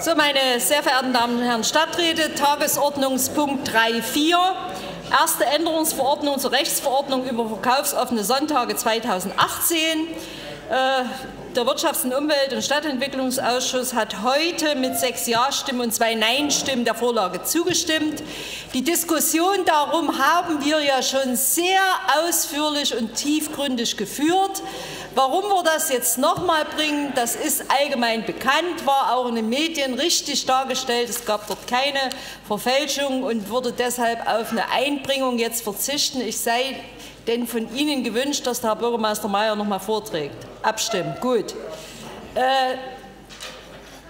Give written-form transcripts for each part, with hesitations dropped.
So, meine sehr verehrten Damen und Herren Stadträte, Tagesordnungspunkt 3.4. Erste Änderungsverordnung zur Rechtsverordnung über verkaufsoffene Sonntage 2018. Der Wirtschafts- und Umwelt- und Stadtentwicklungsausschuss hat heute mit 6 Ja-Stimmen und 2 Nein-Stimmen der Vorlage zugestimmt. Die Diskussion darum haben wir ja schon sehr ausführlich und tiefgründig geführt. Warum wir das jetzt nochmal bringen, das ist allgemein bekannt, war auch in den Medien richtig dargestellt. Es gab dort keine Verfälschung und würde deshalb auf eine Einbringung jetzt verzichten. Ich sei denn von Ihnen gewünscht, dass der Herr Bürgermeister Mayer nochmal vorträgt. Abstimmen. Gut.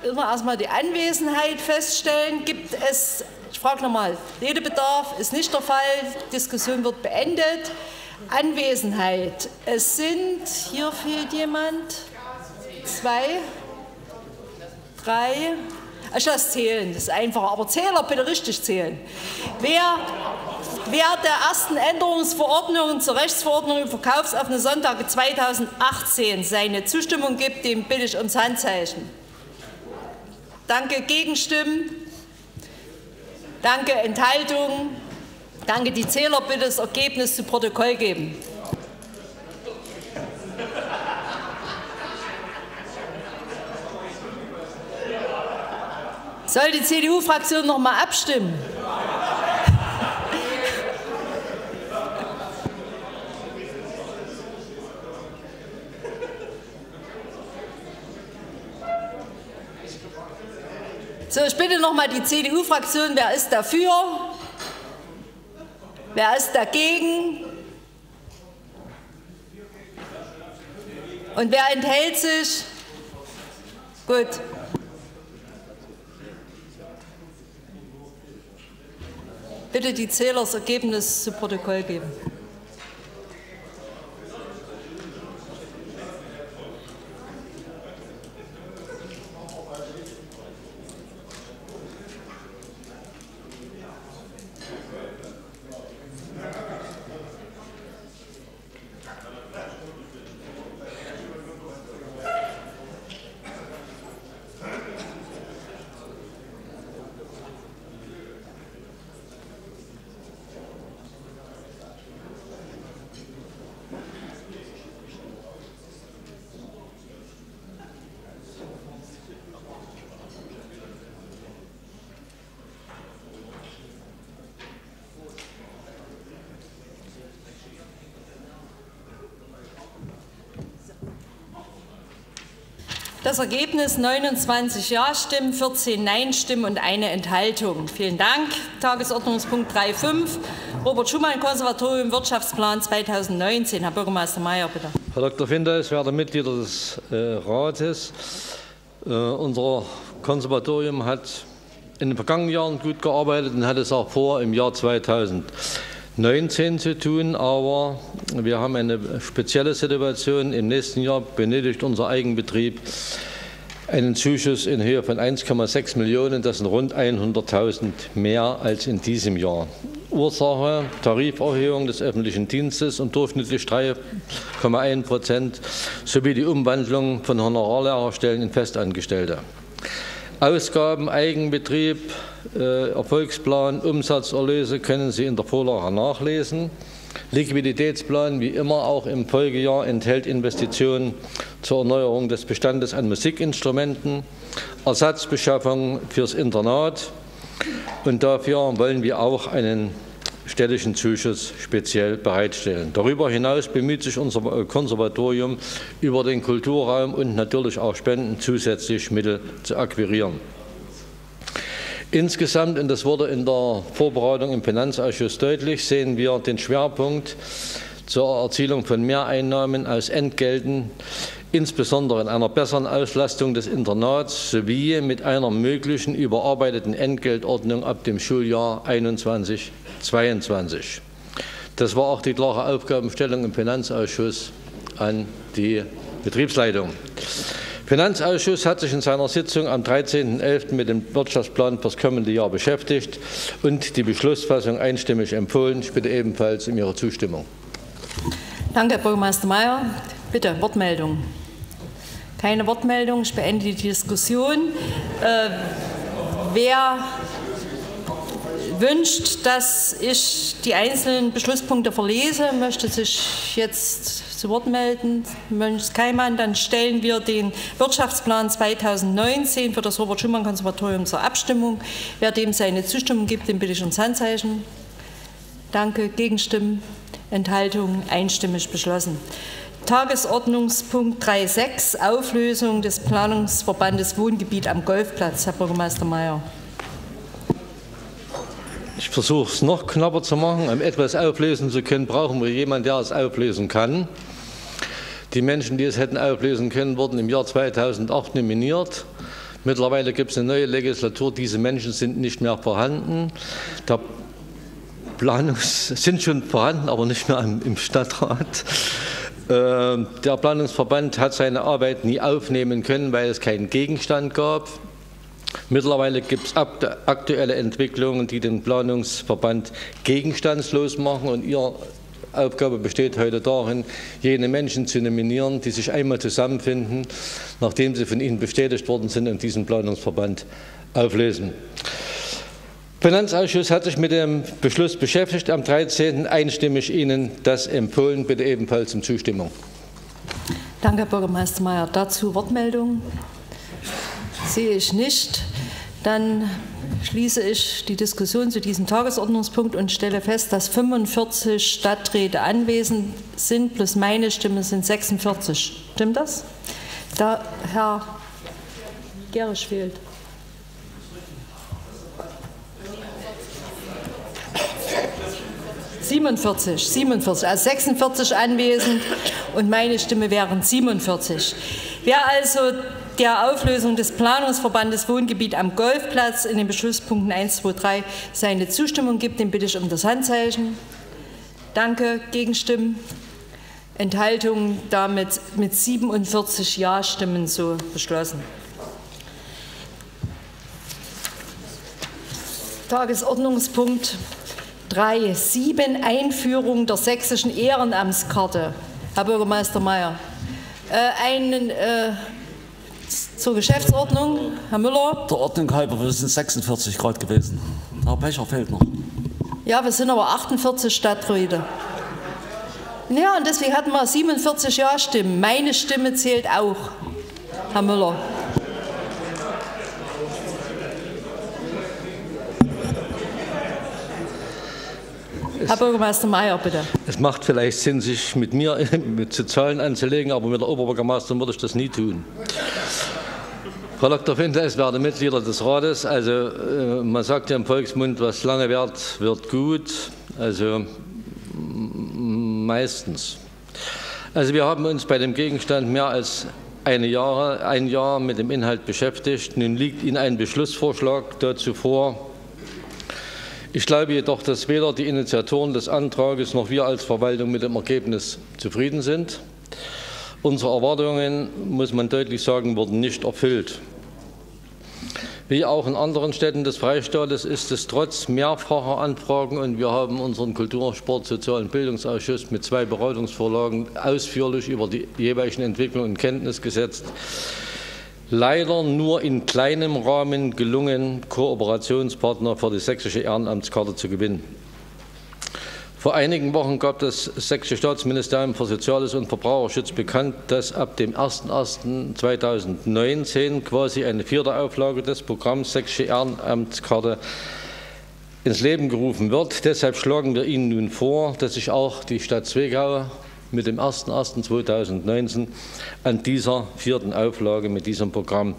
Erstmal die Anwesenheit feststellen. Gibt es, ich frage nochmal, Redebedarf ist nicht der Fall. Diskussion wird beendet. Anwesenheit. Es sind, hier fehlt jemand, 2, 3, ich lasse zählen, das ist einfacher, aber Zähler bitte richtig zählen. Wer der ersten Änderungsverordnung zur Rechtsverordnung über verkaufsoffene Sonntage 2018 seine Zustimmung gibt, dem bitte ich ums Handzeichen. Danke, Gegenstimmen. Danke, Enthaltungen. Danke, die Zähler bitte das Ergebnis zu Protokoll geben. Soll die CDU-Fraktion noch mal abstimmen? So, ich bitte noch mal die CDU-Fraktion, wer ist dafür? Wer ist dagegen? Und wer enthält sich? Gut. Bitte die Zähler das Ergebnis zu Protokoll geben. Das Ergebnis 29 Ja-Stimmen, 14 Nein-Stimmen und 1 Enthaltung. Vielen Dank. Tagesordnungspunkt 3.5. Robert Schumann, Konservatorium, Wirtschaftsplan 2019. Herr Bürgermeister Mayer, bitte. Herr Dr. Findels, werte Mitglieder des Rates. Unser Konservatorium hat in den vergangenen Jahren gut gearbeitet und hat es auch vor, im Jahr 2019 zu tun, aber wir haben eine spezielle Situation. Im nächsten Jahr benötigt unser Eigenbetrieb einen Zuschuss in Höhe von 1,6 Millionen. Das sind rund 100.000 mehr als in diesem Jahr. Ursache: Tariferhöhung des öffentlichen Dienstes um durchschnittlich 3,1% sowie die Umwandlung von Honorarlehrerstellen in Festangestellte. Ausgaben, Eigenbetrieb, Erfolgsplan, Umsatzerlöse können Sie in der Vorlage nachlesen. Liquiditätsplan, wie immer auch im Folgejahr, enthält Investitionen zur Erneuerung des Bestandes an Musikinstrumenten, Ersatzbeschaffung fürs Internat, und dafür wollen wir auch einen städtischen Zuschuss speziell bereitstellen. Darüber hinaus bemüht sich unser Konservatorium, über den Kulturraum und natürlich auch Spenden zusätzlich Mittel zu akquirieren. Insgesamt, und das wurde in der Vorbereitung im Finanzausschuss deutlich, sehen wir den Schwerpunkt zur Erzielung von Mehreinnahmen aus Entgelten, insbesondere in einer besseren Auslastung des Internats sowie mit einer möglichen überarbeiteten Entgeltordnung ab dem Schuljahr 2021/22. Das war auch die klare Aufgabenstellung im Finanzausschuss an die Betriebsleitung. Der Finanzausschuss hat sich in seiner Sitzung am 13.11. mit dem Wirtschaftsplan fürs kommende Jahr beschäftigt und die Beschlussfassung einstimmig empfohlen. Ich bitte ebenfalls um Ihre Zustimmung. Danke, Herr Bürgermeister Mayer. Bitte, Wortmeldung. Keine Wortmeldung, ich beende die Diskussion. Wer wünscht, dass ich die einzelnen Beschlusspunkte verlese, möchte sich jetzt zu Wort melden. Möchte keiner, dann stellen wir den Wirtschaftsplan 2019 für das Robert-Schumann-Konservatorium zur Abstimmung. Wer dem seine Zustimmung gibt, den bitte ich ums Handzeichen. Danke. Gegenstimmen, Enthaltungen, einstimmig beschlossen. Tagesordnungspunkt 3.6, Auflösung des Planungsverbandes Wohngebiet am Golfplatz. Herr Bürgermeister Mayer. Ich versuche es noch knapper zu machen. Um etwas auflösen zu können, brauchen wir jemanden, der es auflösen kann. Die Menschen, die es hätten auflösen können, wurden im Jahr 2008 nominiert. Mittlerweile gibt es eine neue Legislatur. Diese Menschen sind nicht mehr vorhanden. Der Planungs sind schon vorhanden, aber nicht mehr im Stadtrat. Der Planungsverband hat seine Arbeit nie aufnehmen können, weil es keinen Gegenstand gab. Mittlerweile gibt es aktuelle Entwicklungen, die den Planungsverband gegenstandslos machen. Und ihre Aufgabe besteht heute darin, jene Menschen zu nominieren, die sich einmal zusammenfinden, nachdem sie von ihnen bestätigt worden sind, und diesen Planungsverband auflösen. Der Finanzausschuss hat sich mit dem Beschluss beschäftigt. Am 13. einstimmig Ihnen das empfohlen. Bitte ebenfalls um Zustimmung. Danke, Herr Bürgermeister Mayer. Dazu Wortmeldung sehe ich nicht. Dann schließe ich die Diskussion zu diesem Tagesordnungspunkt und stelle fest, dass 45 Stadträte anwesend sind, plus meine Stimme sind 46. Stimmt das? Da Herr Gerisch fehlt. Also 46 anwesend und meine Stimme wären 47. Wer also der Auflösung des Planungsverbandes Wohngebiet am Golfplatz in den Beschlusspunkten 1, 2, 3 seine Zustimmung gibt, den bitte ich um das Handzeichen. Danke. Gegenstimmen, Enthaltungen, damit mit 47 Ja-Stimmen so beschlossen. Tagesordnungspunkt 3.7, Einführung der Sächsischen Ehrenamtskarte. Herr Bürgermeister Mayer, zur Geschäftsordnung, Herr Müller. Der Ordnung halber, wir sind 46 Grad gewesen. Herr Pecher fehlt noch. Ja, wir sind aber 48 Stadträte. Ja, und deswegen hatten wir 47 Ja-Stimmen. Meine Stimme zählt auch, Herr Müller. Herr Bürgermeister Mayer, bitte. Es macht vielleicht Sinn, sich mit mir zu Zahlen anzulegen, aber mit der Oberbürgermeisterin würde ich das nie tun. Frau Dr. Findler, es werden Mitglieder des Rates. Also man sagt ja im Volksmund, was lange währt, wird gut. Also meistens. Also wir haben uns bei dem Gegenstand mehr als ein Jahr mit dem Inhalt beschäftigt. Nun liegt Ihnen ein Beschlussvorschlag dazu vor. Ich glaube jedoch, dass weder die Initiatoren des Antrages noch wir als Verwaltung mit dem Ergebnis zufrieden sind. Unsere Erwartungen, muss man deutlich sagen, wurden nicht erfüllt. Wie auch in anderen Städten des Freistaates ist es trotz mehrfacher Anfragen, und wir haben unseren Kultur-, Sport-, Sozial- und Bildungsausschuss mit 2 Beratungsvorlagen ausführlich über die jeweiligen Entwicklungen in Kenntnis gesetzt, leider nur in kleinem Rahmen gelungen, Kooperationspartner für die Sächsische Ehrenamtskarte zu gewinnen. Vor einigen Wochen gab das Sächsische Staatsministerium für Soziales und Verbraucherschutz bekannt, dass ab dem 01.01.2019 quasi eine 4. Auflage des Programms Sächsische Ehrenamtskarte ins Leben gerufen wird. Deshalb schlagen wir Ihnen nun vor, dass sich auch die Stadt Zwickau mit dem 01.01.2019 an dieser 4. Auflage mit diesem Programm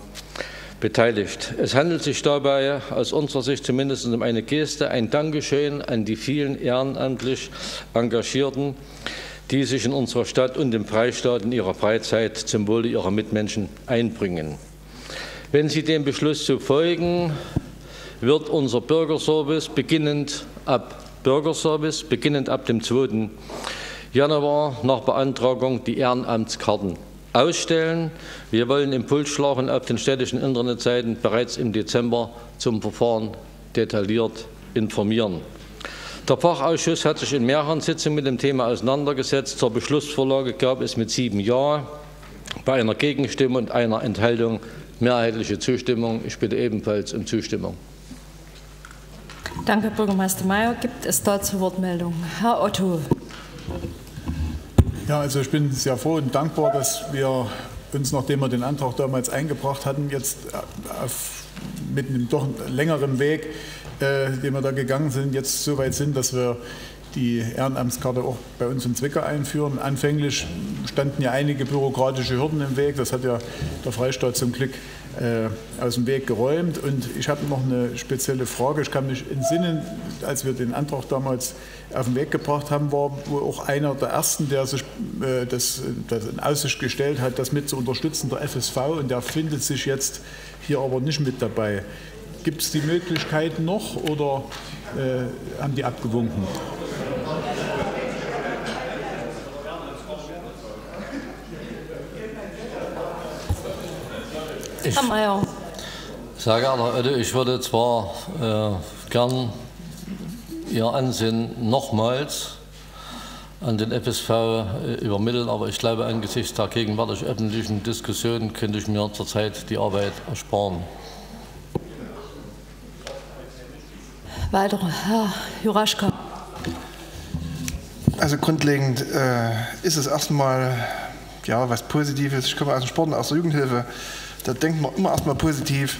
beteiligt. Es handelt sich dabei aus unserer Sicht zumindest um eine Geste, ein Dankeschön an die vielen ehrenamtlich Engagierten, die sich in unserer Stadt und im Freistaat in ihrer Freizeit zum Wohle ihrer Mitmenschen einbringen. Wenn Sie dem Beschluss so folgen, wird unser Bürgerservice beginnend ab dem 2. Januar nach Beantragung die Ehrenamtskarten ausstellen. Wir wollen Impuls schlagen auf den städtischen Internetseiten bereits im Dezember zum Verfahren detailliert informieren. Der Fachausschuss hat sich in mehreren Sitzungen mit dem Thema auseinandergesetzt. Zur Beschlussvorlage gab es mit 7 Ja bei einer Gegenstimme und einer Enthaltung mehrheitliche Zustimmung. Ich bitte ebenfalls um Zustimmung. Danke, Bürgermeister Mayer. Gibt es dazu Wortmeldungen? Herr Otto. Ja, also ich bin sehr froh und dankbar, dass wir uns, nachdem wir den Antrag damals eingebracht hatten, jetzt mit einem doch längeren Weg, den wir da gegangen sind, jetzt so weit sind, dass wir die Ehrenamtskarte auch bei uns in Zwickau einführen. Anfänglich standen ja einige bürokratische Hürden im Weg. Das hat ja der Freistaat zum Glück aus dem Weg geräumt. Und ich habe noch eine spezielle Frage. Ich kann mich entsinnen, als wir den Antrag damals auf den Weg gebracht haben, war wohl auch einer der Ersten, der sich das in Aussicht gestellt hat, das mit zu unterstützen, der FSV. Und der findet sich jetzt hier aber nicht mit dabei. Gibt es die Möglichkeit noch oder haben die abgewunken? Herr Mayer. Sehr gerne, Herr Otte. Ich würde zwar gern Ihr Ansinnen nochmals an den FSV übermitteln, aber ich glaube, angesichts der gegenwärtig öffentlichen Diskussion könnte ich mir zurzeit die Arbeit ersparen. Weitere, Herr Juraschka. Also grundlegend ist es erstmal ja, was Positives. Ich komme aus dem Sport und aus der Jugendhilfe. Da denkt man immer erstmal positiv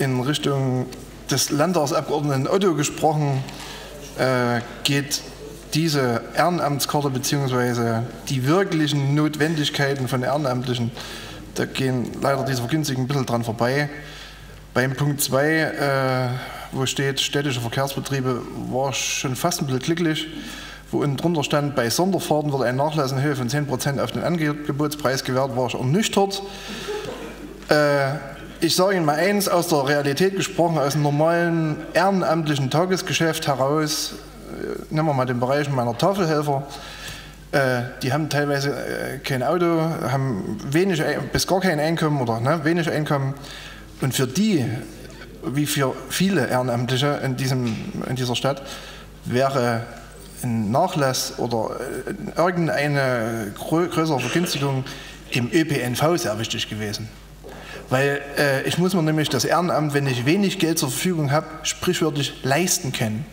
in Richtung des Landtagsabgeordneten Otto gesprochen. Geht diese Ehrenamtskarte bzw. die wirklichen Notwendigkeiten von Ehrenamtlichen, da gehen leider diese Vergünstigungen ein bisschen dran vorbei. Beim Punkt 2, wo steht städtische Verkehrsbetriebe, war schon fast ein bisschen glücklich, wo unten drunter stand, bei Sonderfahrten wird ein Nachlass in Höhe von 10% auf den Angebotspreis gewährt, war ich ernüchtert. Ich sage Ihnen mal eins, aus der Realität gesprochen, aus dem normalen ehrenamtlichen Tagesgeschäft heraus, nehmen wir mal den Bereich meiner Tafelhelfer, die haben teilweise kein Auto, haben wenig bis gar kein Einkommen oder wenig Einkommen. Und für die, wie für viele Ehrenamtliche in dieser Stadt, wäre ein Nachlass oder irgendeine größere Vergünstigung im ÖPNV sehr wichtig gewesen. Weil ich muss mir nämlich das Ehrenamt, wenn ich wenig Geld zur Verfügung habe, sprichwörtlich leisten können.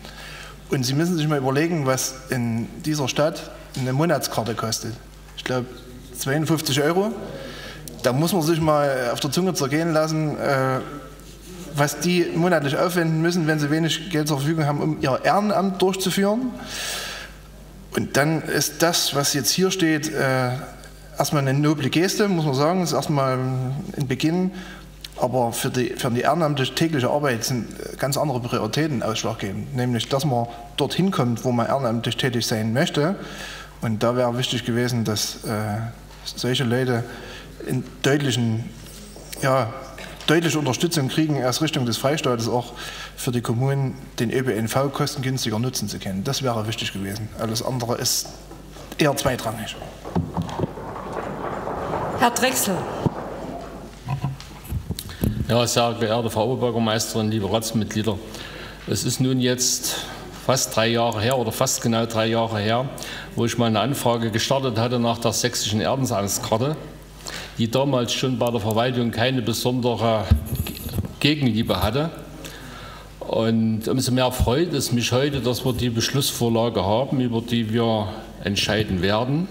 Und Sie müssen sich mal überlegen, was in dieser Stadt eine Monatskarte kostet. Ich glaube 52 €. Da muss man sich mal auf der Zunge zergehen lassen, was die monatlich aufwenden müssen, wenn sie wenig Geld zur Verfügung haben, um ihr Ehrenamt durchzuführen. Und dann ist das, was jetzt hier steht, erstmal eine noble Geste, muss man sagen, ist erstmal ein Beginn. Aber für die ehrenamtliche tägliche Arbeit sind ganz andere Prioritäten ausschlaggebend. Nämlich, dass man dorthin kommt, wo man ehrenamtlich tätig sein möchte. Und da wäre wichtig gewesen, dass solche Leute in deutliche Unterstützung kriegen aus Richtung des Freistaates, auch für die Kommunen den ÖPNV kostengünstiger nutzen zu können. Das wäre wichtig gewesen. Alles andere ist eher zweitrangig. Herr Drechsel. Ja, sehr geehrte Frau Oberbürgermeisterin, liebe Ratsmitglieder, es ist nun jetzt fast 3 Jahre her oder fast genau 3 Jahre her, wo ich meine Anfrage gestartet hatte nach der Sächsischen Ehrenamtskarte, die damals schon bei der Verwaltung keine besondere Gegenliebe hatte. Und umso mehr freut es mich heute, dass wir die Beschlussvorlage haben, über die wir entscheiden werden,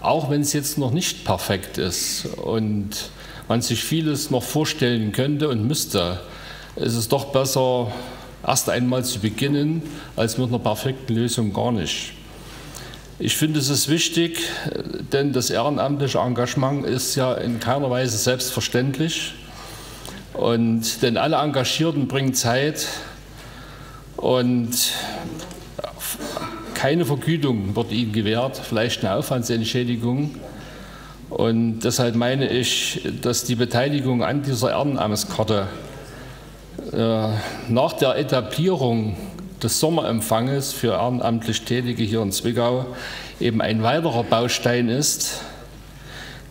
auch wenn es jetzt noch nicht perfekt ist und man sich vieles noch vorstellen könnte und müsste. Ist es doch besser, erst einmal zu beginnen, als mit einer perfekten Lösung gar nicht. Ich finde, es ist wichtig, denn das ehrenamtliche Engagement ist ja in keiner Weise selbstverständlich. Und denn alle Engagierten bringen Zeit und keine Vergütung wird ihnen gewährt, vielleicht eine Aufwandsentschädigung. Und deshalb meine ich, dass die Beteiligung an dieser Ehrenamtskarte nach der Etablierung des Sommerempfanges für ehrenamtlich Tätige hier in Zwickau eben ein weiterer Baustein ist,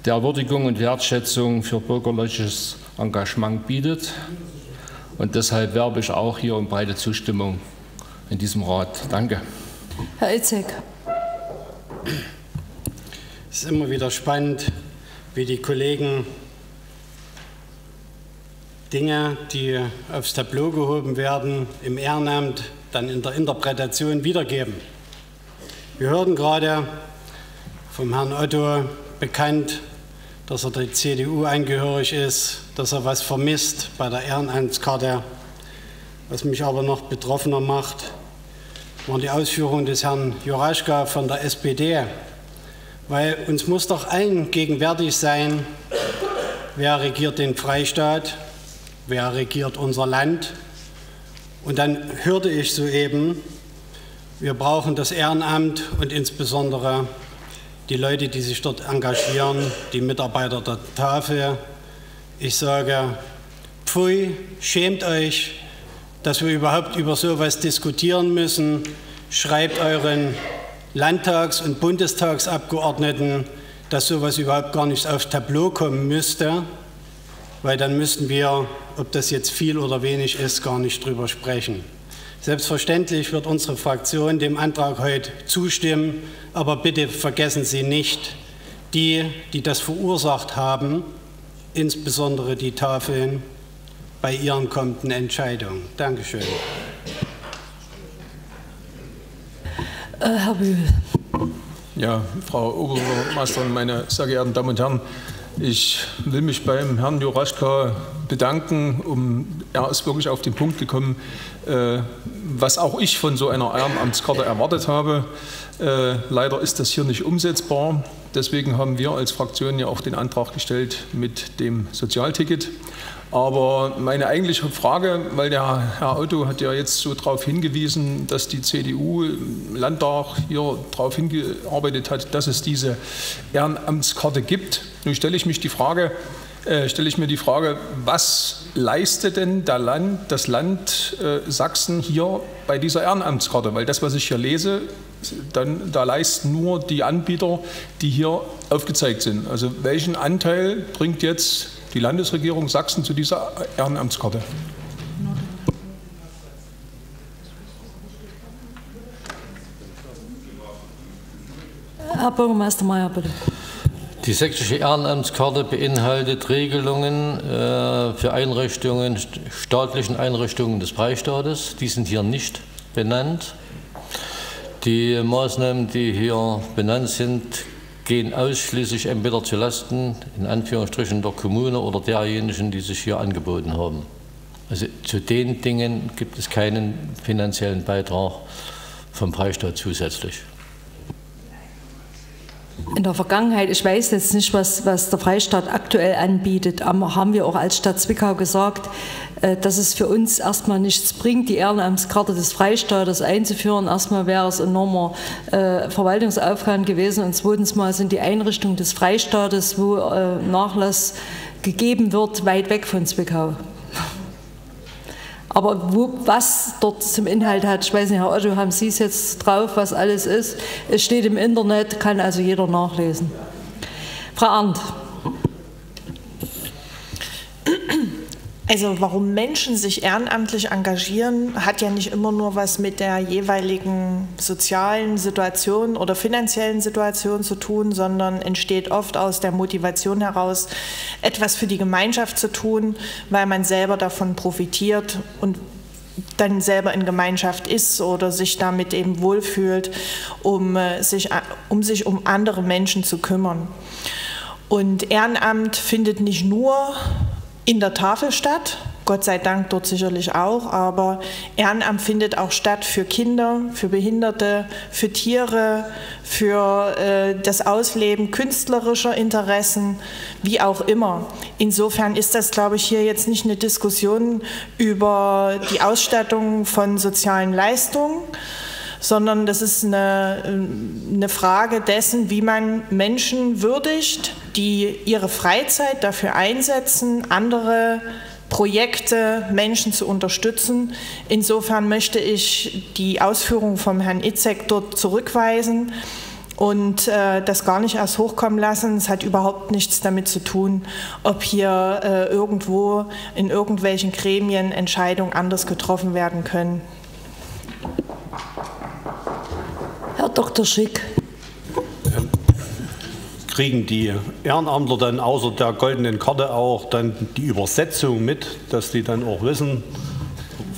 der Würdigung und Wertschätzung für bürgerliches Engagement bietet. Und deshalb werbe ich auch hier um breite Zustimmung in diesem Rat. Danke. Herr Itzek. Es ist immer wieder spannend, wie die Kollegen Dinge, die aufs Tableau gehoben werden, im Ehrenamt dann in der Interpretation wiedergeben. Wir hörten gerade vom Herrn Otto bekannt, dass er der CDU angehörig ist, dass er was vermisst bei der Ehrenamtskarte. Was mich aber noch betroffener macht, waren die Ausführungen des Herrn Juraschka von der SPD. Weil uns muss doch allen gegenwärtig sein, wer regiert den Freistaat, wer regiert unser Land. Und dann hörte ich soeben, wir brauchen das Ehrenamt und insbesondere die Leute, die sich dort engagieren, die Mitarbeiter der Tafel. Ich sage, pfui, schämt euch, dass wir überhaupt über so etwas diskutieren müssen. Schreibt euren Landtags- und Bundestagsabgeordneten, dass so etwas überhaupt gar nicht aufs Tableau kommen müsste, weil dann müssten wir, ob das jetzt viel oder wenig ist, gar nicht drüber sprechen. Selbstverständlich wird unsere Fraktion dem Antrag heute zustimmen, aber bitte vergessen Sie nicht, die, die das verursacht haben, insbesondere die Tafeln, bei ihren kommenden Entscheidungen. Dankeschön. Herr Bühl. Ja, Frau Oberbürgermeisterin, meine sehr geehrten Damen und Herren, ich will mich beim Herrn Juraschka bedanken. Er ist wirklich auf den Punkt gekommen, was auch ich von so einer Ehrenamtskarte erwartet habe. Leider ist das hier nicht umsetzbar. Deswegen haben wir als Fraktion ja auch den Antrag gestellt mit dem Sozialticket. Aber meine eigentliche Frage, weil der Herr Otto hat ja jetzt so darauf hingewiesen, dass die CDU im Landtag hier darauf hingearbeitet hat, dass es diese Ehrenamtskarte gibt. Nun stelle ich mir die Frage, was leistet denn das Land Sachsen hier bei dieser Ehrenamtskarte? Weil das, was ich hier lese, da leisten nur die Anbieter, die hier aufgezeigt sind. Also welchen Anteil bringt jetzt die Landesregierung Sachsen zu dieser Ehrenamtskarte? Herr Bürgermeister Mayer, bitte. Die Sächsische Ehrenamtskarte beinhaltet Regelungen für Einrichtungen, staatlichen Einrichtungen des Freistaates. Die sind hier nicht benannt. Die Maßnahmen, die hier benannt sind, gehen ausschließlich entweder zu Lasten, in Anführungsstrichen, der Kommune oder derjenigen, die sich hier angeboten haben. Also zu den Dingen gibt es keinen finanziellen Beitrag vom Freistaat zusätzlich. In der Vergangenheit, ich weiß jetzt nicht, was der Freistaat aktuell anbietet, aber haben wir auch als Stadt Zwickau gesagt, dass es für uns erstmal nichts bringt, die Ehrenamtskarte des Freistaates einzuführen. Erstmal wäre es ein enormer Verwaltungsaufwand gewesen und zweitens mal sind die Einrichtungen des Freistaates, wo Nachlass gegeben wird, weit weg von Zwickau. Aber was dort zum Inhalt hat, ich weiß nicht, Herr Otto, haben Sie es jetzt drauf, was alles ist? Es steht im Internet, kann also jeder nachlesen. Frau Arndt. Also warum Menschen sich ehrenamtlich engagieren, hat ja nicht immer nur was mit der jeweiligen sozialen Situation oder finanziellen Situation zu tun, sondern entsteht oft aus der Motivation heraus, etwas für die Gemeinschaft zu tun, weil man selber davon profitiert und dann selber in Gemeinschaft ist oder sich damit eben wohlfühlt, um sich um andere Menschen zu kümmern. Und Ehrenamt findet nicht nur in der Tafel statt, Gott sei Dank dort sicherlich auch, aber Ehrenamt findet auch statt für Kinder, für Behinderte, für Tiere, für das Ausleben künstlerischer Interessen, wie auch immer. Insofern ist das, glaube ich, hier jetzt nicht eine Diskussion über die Ausstattung von sozialen Leistungen, sondern das ist eine Frage dessen, wie man Menschen würdigt, die ihre Freizeit dafür einsetzen, andere Projekte, Menschen zu unterstützen. Insofern möchte ich die Ausführungen vom Herrn Itzek dort zurückweisen und das gar nicht erst hochkommen lassen. Es hat überhaupt nichts damit zu tun, ob hier irgendwo in irgendwelchen Gremien Entscheidungen anders getroffen werden können. Dr. Schick. Kriegen die Ehrenamtler dann außer der goldenen Karte auch dann die Übersetzung mit, dass die dann auch wissen,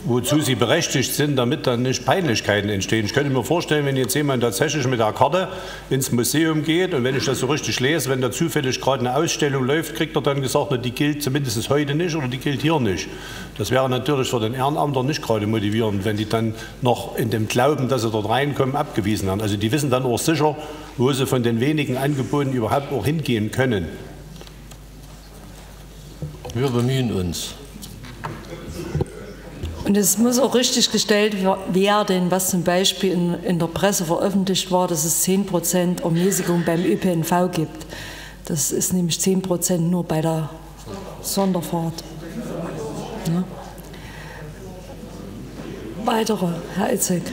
wozu sie berechtigt sind, damit dann nicht Peinlichkeiten entstehen? Ich könnte mir vorstellen, wenn jetzt jemand tatsächlich mit der Karte ins Museum geht und wenn ich das so richtig lese, wenn da zufällig gerade eine Ausstellung läuft, kriegt er dann gesagt, na, die gilt zumindest heute nicht oder die gilt hier nicht. Das wäre natürlich für den Ehrenamtler nicht gerade motivierend, wenn die dann noch in dem Glauben, dass sie dort reinkommen, abgewiesen werden. Also die wissen dann auch sicher, wo sie von den wenigen Angeboten überhaupt auch hingehen können. Wir bemühen uns. Und es muss auch richtig gestellt werden, was zum Beispiel in der Presse veröffentlicht war, dass es 10% Ermäßigung beim ÖPNV gibt. Das ist nämlich 10% nur bei der Sonderfahrt. Ja. Weitere, Herr Elzig.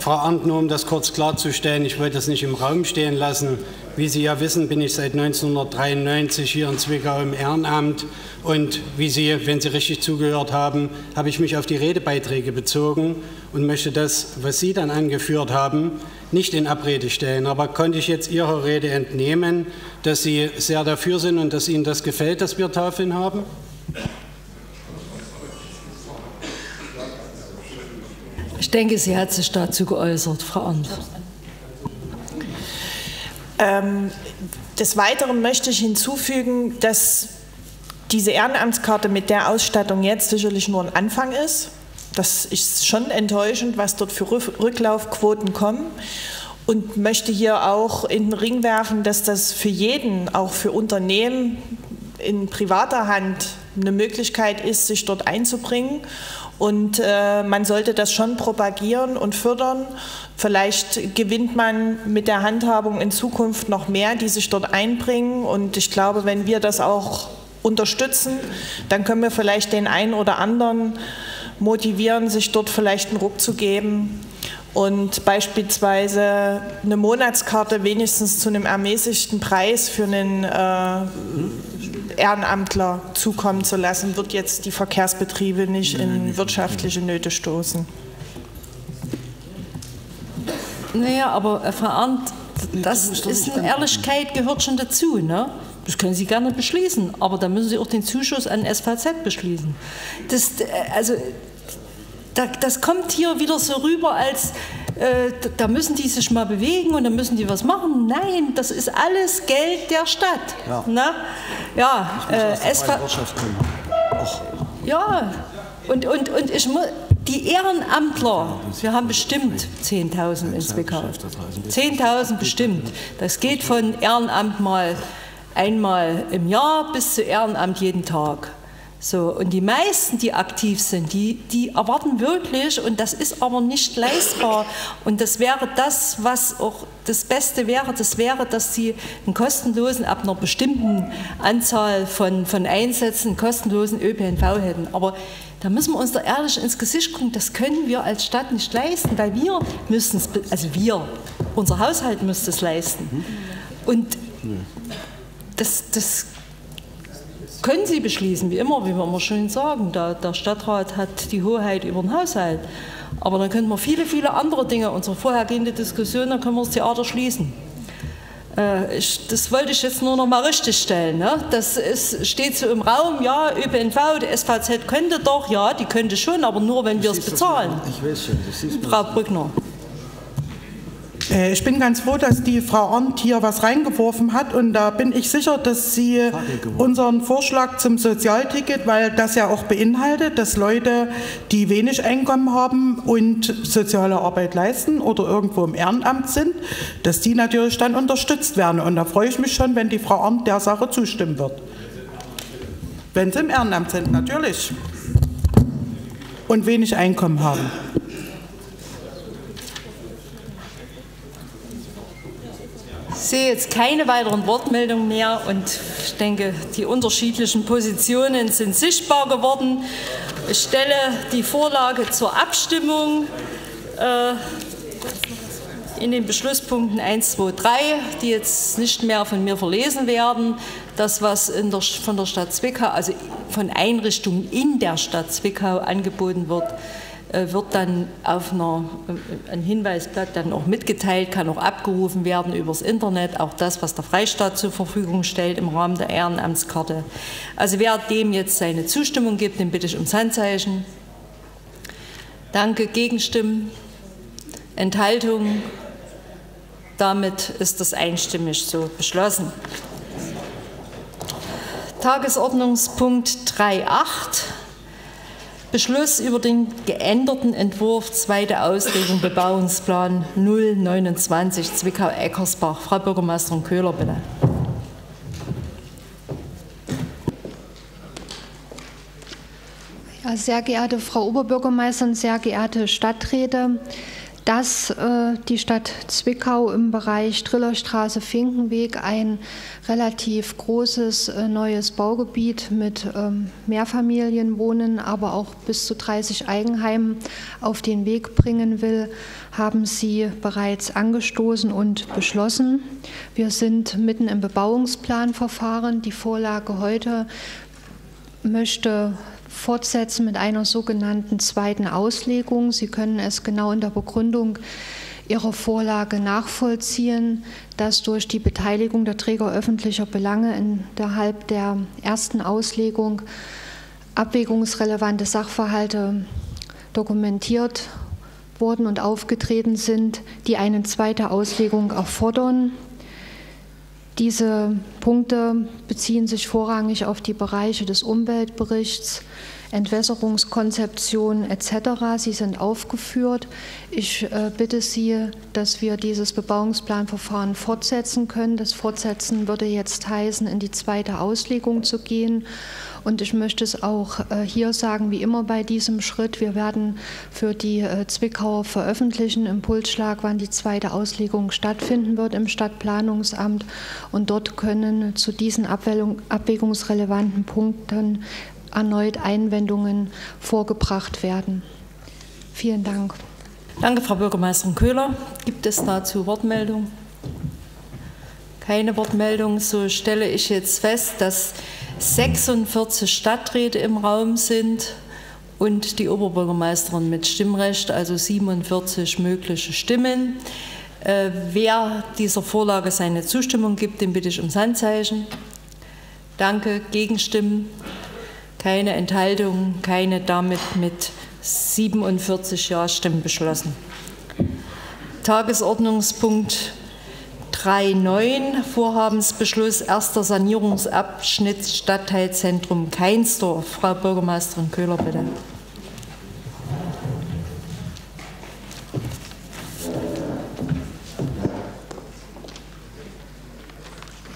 Frau Amt, nur um das kurz klarzustellen, ich wollte das nicht im Raum stehen lassen. Wie Sie ja wissen, bin ich seit 1993 hier in Zwickau im Ehrenamt und wie Sie, wenn Sie richtig zugehört haben, habe ich mich auf die Redebeiträge bezogen und möchte das, was Sie dann angeführt haben, nicht in Abrede stellen. Aber konnte ich jetzt Ihrer Rede entnehmen, dass Sie sehr dafür sind und dass Ihnen das gefällt, dass wir Tafeln haben? Ich denke, sie hat sich dazu geäußert, Frau Amt. Des Weiteren möchte ich hinzufügen, dass diese Ehrenamtskarte mit der Ausstattung jetzt sicherlich nur ein Anfang ist. Das ist schon enttäuschend, was dort für Rücklaufquoten kommen. Und möchte hier auch in den Ring werfen, dass das für jeden, auch für Unternehmen in privater Hand eine Möglichkeit ist, sich dort einzubringen. Und man sollte das schon propagieren und fördern. Vielleicht gewinnt man mit der Handhabung in Zukunft noch mehr, die sich dort einbringen. Und ich glaube, wenn wir das auch unterstützen, dann können wir vielleicht den einen oder anderen motivieren, sich dort vielleicht einen Ruck zu geben und beispielsweise eine Monatskarte wenigstens zu einem ermäßigten Preis für einen Ehrenamtler zukommen zu lassen, wird jetzt die Verkehrsbetriebe nicht in wirtschaftliche Nöte stoßen. Naja, aber Frau Arndt, das ist eine Ehrlichkeit, gehört schon dazu, ne? Das können Sie gerne beschließen, aber dann müssen Sie auch den Zuschuss an SVZ beschließen. Das kommt hier wieder so rüber, als da müssen die sich mal bewegen und da müssen die was machen. Nein, das ist alles Geld der Stadt. Ja, na? Ja, ja. Und ich muss, die Ehrenamtler, wir haben bestimmt 10.000 in Zwickau. 10.000 bestimmt. Das geht von Ehrenamt mal einmal im Jahr bis zu Ehrenamt jeden Tag. So, und die meisten, die aktiv sind, die erwarten wirklich, und das ist aber nicht leistbar. Und das wäre das, was auch das Beste wäre, dass sie einen kostenlosen, ab einer bestimmten Anzahl von Einsätzen, kostenlosen ÖPNV hätten. Aber da müssen wir uns da ehrlich ins Gesicht gucken, das können wir als Stadt nicht leisten, weil wir müssen es, also wir, unser Haushalt müsste es leisten. Und das können Sie beschließen, wie wir immer schön sagen, der Stadtrat hat die Hoheit über den Haushalt. Aber dann können wir viele andere Dinge, unsere vorhergehende Diskussion, dann können wir das Theater schließen. Das wollte ich jetzt nur noch mal richtig stellen, ne? Das ist, steht so im Raum, ja, ÖPNV, die SVZ könnte doch, ja, die könnte schon, aber nur, wenn wir es bezahlen. Ich weiß schon, Frau Brückner. Ich bin ganz froh, dass die Frau Arndt hier was reingeworfen hat und da bin ich sicher, dass sie unseren Vorschlag zum Sozialticket, weil das ja auch beinhaltet, dass Leute, die wenig Einkommen haben und soziale Arbeit leisten oder irgendwo im Ehrenamt sind, dass die natürlich dann unterstützt werden. Und da freue ich mich schon, wenn die Frau Arndt der Sache zustimmen wird. Wenn sie im Ehrenamt sind, natürlich. Und wenig Einkommen haben. Ich sehe jetzt keine weiteren Wortmeldungen mehr und ich denke, die unterschiedlichen Positionen sind sichtbar geworden. Ich stelle die Vorlage zur Abstimmung in den Beschlusspunkten 1, 2, 3, die jetzt nicht mehr von mir verlesen werden. Das, was von der Stadt Zwickau, also von Einrichtungen in der Stadt Zwickau angeboten wird, wird dann auf einem Hinweisblatt dann auch mitgeteilt, kann auch abgerufen werden übers Internet, auch das, was der Freistaat zur Verfügung stellt im Rahmen der Ehrenamtskarte. Also wer dem jetzt seine Zustimmung gibt, den bitte ich ums Handzeichen. Danke, Gegenstimmen, Enthaltungen. Damit ist das einstimmig so beschlossen. Tagesordnungspunkt 3.8, Beschluss über den geänderten Entwurf, zweite Auslegung, Bebauungsplan 029, Zwickau-Eckersbach. Frau Bürgermeisterin Köhler, bitte. Ja, sehr geehrte Frau Oberbürgermeisterin, sehr geehrte Stadträte, dass die Stadt Zwickau im Bereich Trillerstraße-Finkenweg ein relativ großes neues Baugebiet mit Mehrfamilienwohnen, aber auch bis zu 30 Eigenheimen auf den Weg bringen will, haben Sie bereits angestoßen und beschlossen. Wir sind mitten im Bebauungsplanverfahren. Die Vorlage heute möchte fortsetzen mit einer sogenannten zweiten Auslegung. Sie können es genau in der Begründung Ihrer Vorlage nachvollziehen, dass durch die Beteiligung der Träger öffentlicher Belange innerhalb der ersten Auslegung abwägungsrelevante Sachverhalte dokumentiert wurden und aufgetreten sind, die eine zweite Auslegung erfordern. Diese Punkte beziehen sich vorrangig auf die Bereiche des Umweltberichts, Entwässerungskonzeption etc. Sie sind aufgeführt. Ich bitte Sie, dass wir dieses Bebauungsplanverfahren fortsetzen können. Das Fortsetzen würde jetzt heißen, in die zweite Auslegung zu gehen. Und ich möchte es auch hier sagen, wie immer bei diesem Schritt, wir werden für die Zwickauer veröffentlichen Impulsschlag, wann die zweite Auslegung stattfinden wird im Stadtplanungsamt. Und dort können zu diesen abwägungsrelevanten Punkten erneut Einwendungen vorgebracht werden. Vielen Dank. Danke, Frau Bürgermeisterin Köhler. Gibt es dazu Wortmeldungen? Keine Wortmeldung. So stelle ich jetzt fest, dass 46 Stadträte im Raum sind und die Oberbürgermeisterin mit Stimmrecht, also 47 mögliche Stimmen. Wer dieser Vorlage seine Zustimmung gibt, den bitte ich ums Handzeichen. Danke, Gegenstimmen. Keine Enthaltung, keine, damit mit 47 Ja-Stimmen beschlossen. Tagesordnungspunkt 3.9, Vorhabensbeschluss, erster Sanierungsabschnitt Stadtteilzentrum Cainsdorf. Frau Bürgermeisterin Köhler, bitte.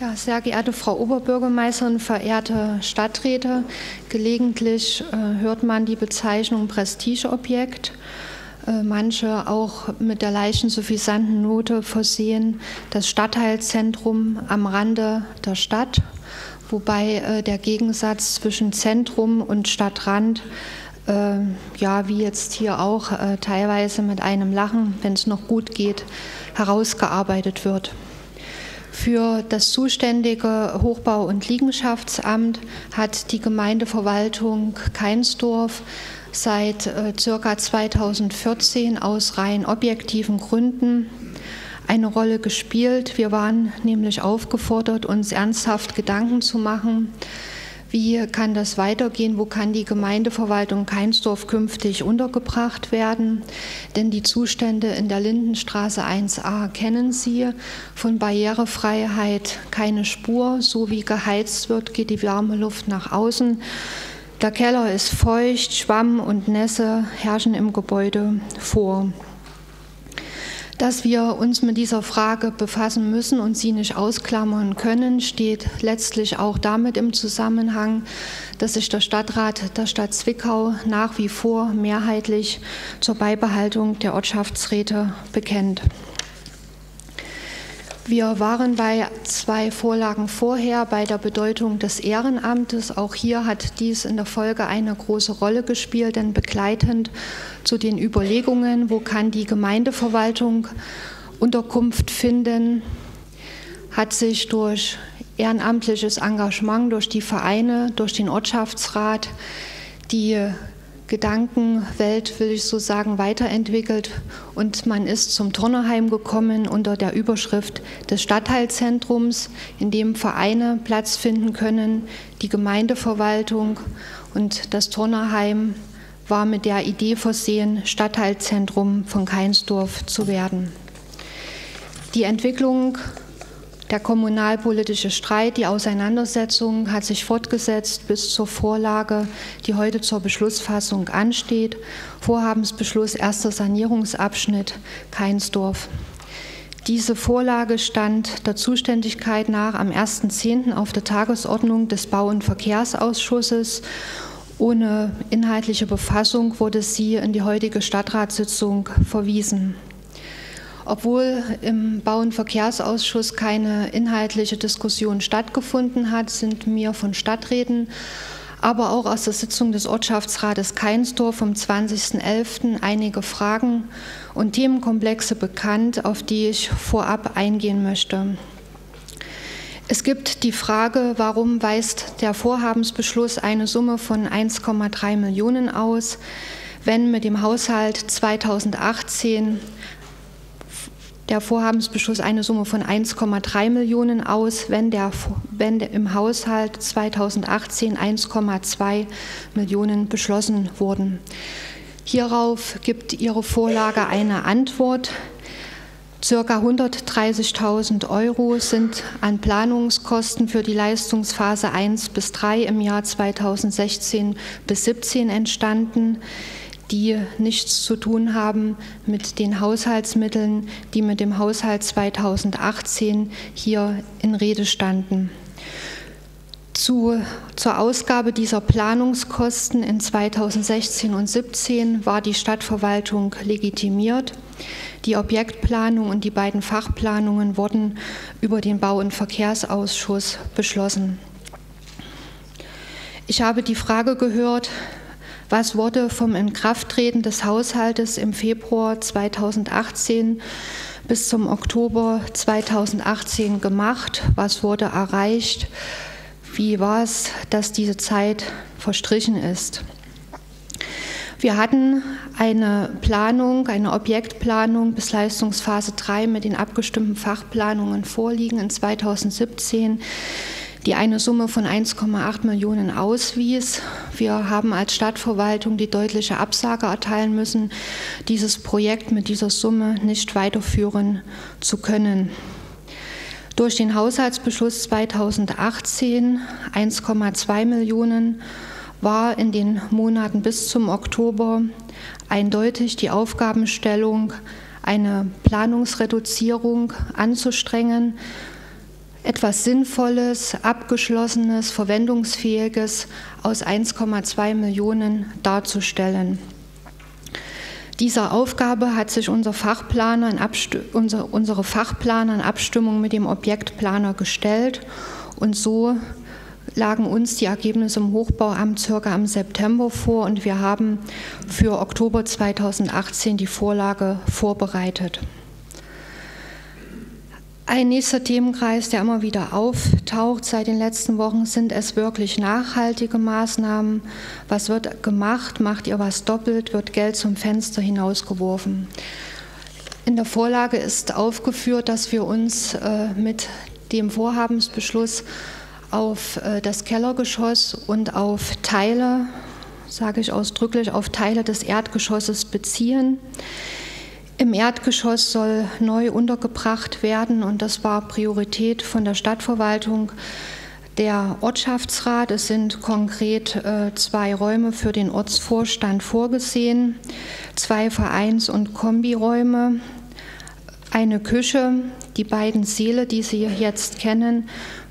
Ja, sehr geehrte Frau Oberbürgermeisterin, verehrte Stadträte, gelegentlich hört man die Bezeichnung Prestigeobjekt, manche auch mit der leichten suffisanten Note versehen, das Stadtteilzentrum am Rande der Stadt, wobei der Gegensatz zwischen Zentrum und Stadtrand ja, wie jetzt hier auch teilweise mit einem Lachen, wenn es noch gut geht, herausgearbeitet wird. Für das zuständige Hochbau- und Liegenschaftsamt hat die Gemeindeverwaltung Cainsdorf seit ca. 2014 aus rein objektiven Gründen eine Rolle gespielt. Wir waren nämlich aufgefordert, uns ernsthaft Gedanken zu machen, wie kann das weitergehen, wo kann die Gemeindeverwaltung Cainsdorf künftig untergebracht werden, denn die Zustände in der Lindenstraße 1a kennen Sie, von Barrierefreiheit keine Spur, so wie geheizt wird, geht die warme Luft nach außen, der Keller ist feucht, Schwamm und Nässe herrschen im Gebäude vor. Dass wir uns mit dieser Frage befassen müssen und sie nicht ausklammern können, steht letztlich auch damit im Zusammenhang, dass sich der Stadtrat der Stadt Zwickau nach wie vor mehrheitlich zur Beibehaltung der Ortschaftsräte bekennt. Wir waren bei zwei Vorlagen vorher bei der Bedeutung des Ehrenamtes. Auch hier hat dies in der Folge eine große Rolle gespielt, denn begleitend zu den Überlegungen, wo kann die Gemeindeverwaltung Unterkunft finden, hat sich durch ehrenamtliches Engagement, durch die Vereine, durch den Ortschaftsrat die Gedankenwelt, will ich so sagen, weiterentwickelt und man ist zum Turnerheim gekommen unter der Überschrift des Stadtteilzentrums, in dem Vereine Platz finden können, die Gemeindeverwaltung, und das Turnerheim war mit der Idee versehen, Stadtteilzentrum von Cainsdorf zu werden. Die Entwicklung, der kommunalpolitische Streit, die Auseinandersetzung hat sich fortgesetzt bis zur Vorlage, die heute zur Beschlussfassung ansteht. Vorhabensbeschluss, erster Sanierungsabschnitt, Cainsdorf. Diese Vorlage stand der Zuständigkeit nach am 1.10. auf der Tagesordnung des Bau- und Verkehrsausschusses. Ohne inhaltliche Befassung wurde sie in die heutige Stadtratssitzung verwiesen. Obwohl im Bau- und Verkehrsausschuss keine inhaltliche Diskussion stattgefunden hat, sind mir von Stadträten, aber auch aus der Sitzung des Ortschaftsrates Cainsdorf vom 20.11. einige Fragen und Themenkomplexe bekannt, auf die ich vorab eingehen möchte. Es gibt die Frage, warum weist der Vorhabensbeschluss eine Summe von 1,3 Millionen aus, wenn mit dem Haushalt 2018 der Vorhabensbeschluss eine Summe von 1,3 Millionen aus, wenn im Haushalt 2018 1,2 Millionen beschlossen wurden. Hierauf gibt Ihre Vorlage eine Antwort. Circa 130.000 Euro sind an Planungskosten für die Leistungsphase 1 bis 3 im Jahr 2016 bis 2017 entstanden, die nichts zu tun haben mit den Haushaltsmitteln, die mit dem Haushalt 2018 hier in Rede standen. Zur Ausgabe dieser Planungskosten in 2016 und 2017 war die Stadtverwaltung legitimiert. Die Objektplanung und die beiden Fachplanungen wurden über den Bau- und Verkehrsausschuss beschlossen. Ich habe die Frage gehört, was wurde vom Inkrafttreten des Haushaltes im Februar 2018 bis zum Oktober 2018 gemacht? Was wurde erreicht? Wie war es, dass diese Zeit verstrichen ist? Wir hatten eine Planung, eine Objektplanung bis Leistungsphase 3 mit den abgestimmten Fachplanungen vorliegen in 2017. Die eine Summe von 1,8 Millionen auswies. Wir haben als Stadtverwaltung die deutliche Absage erteilen müssen, dieses Projekt mit dieser Summe nicht weiterführen zu können. Durch den Haushaltsbeschluss 2018 1,2 Millionen war in den Monaten bis zum Oktober eindeutig die Aufgabenstellung, eine Planungsreduzierung anzustrengen, etwas Sinnvolles, Abgeschlossenes, Verwendungsfähiges aus 1,2 Millionen darzustellen. Dieser Aufgabe hat sich unsere Fachplaner in Abstimmung mit dem Objektplaner gestellt, und so lagen uns die Ergebnisse im Hochbauamt circa im September vor und wir haben für Oktober 2018 die Vorlage vorbereitet. Ein nächster Themenkreis, der immer wieder auftaucht seit den letzten Wochen, sind es wirklich nachhaltige Maßnahmen? Was wird gemacht? Macht ihr was doppelt? Wird Geld zum Fenster hinausgeworfen? In der Vorlage ist aufgeführt, dass wir uns mit dem Vorhabensbeschluss auf das Kellergeschoss und auf Teile, sage ich ausdrücklich, auf Teile des Erdgeschosses beziehen. Im Erdgeschoss soll neu untergebracht werden, und das war Priorität von der Stadtverwaltung, der Ortschaftsrat. Es sind konkret 2 Räume für den Ortsvorstand vorgesehen, 2 Vereins- und Kombiräume, eine Küche. Die beiden Säle, die Sie jetzt kennen,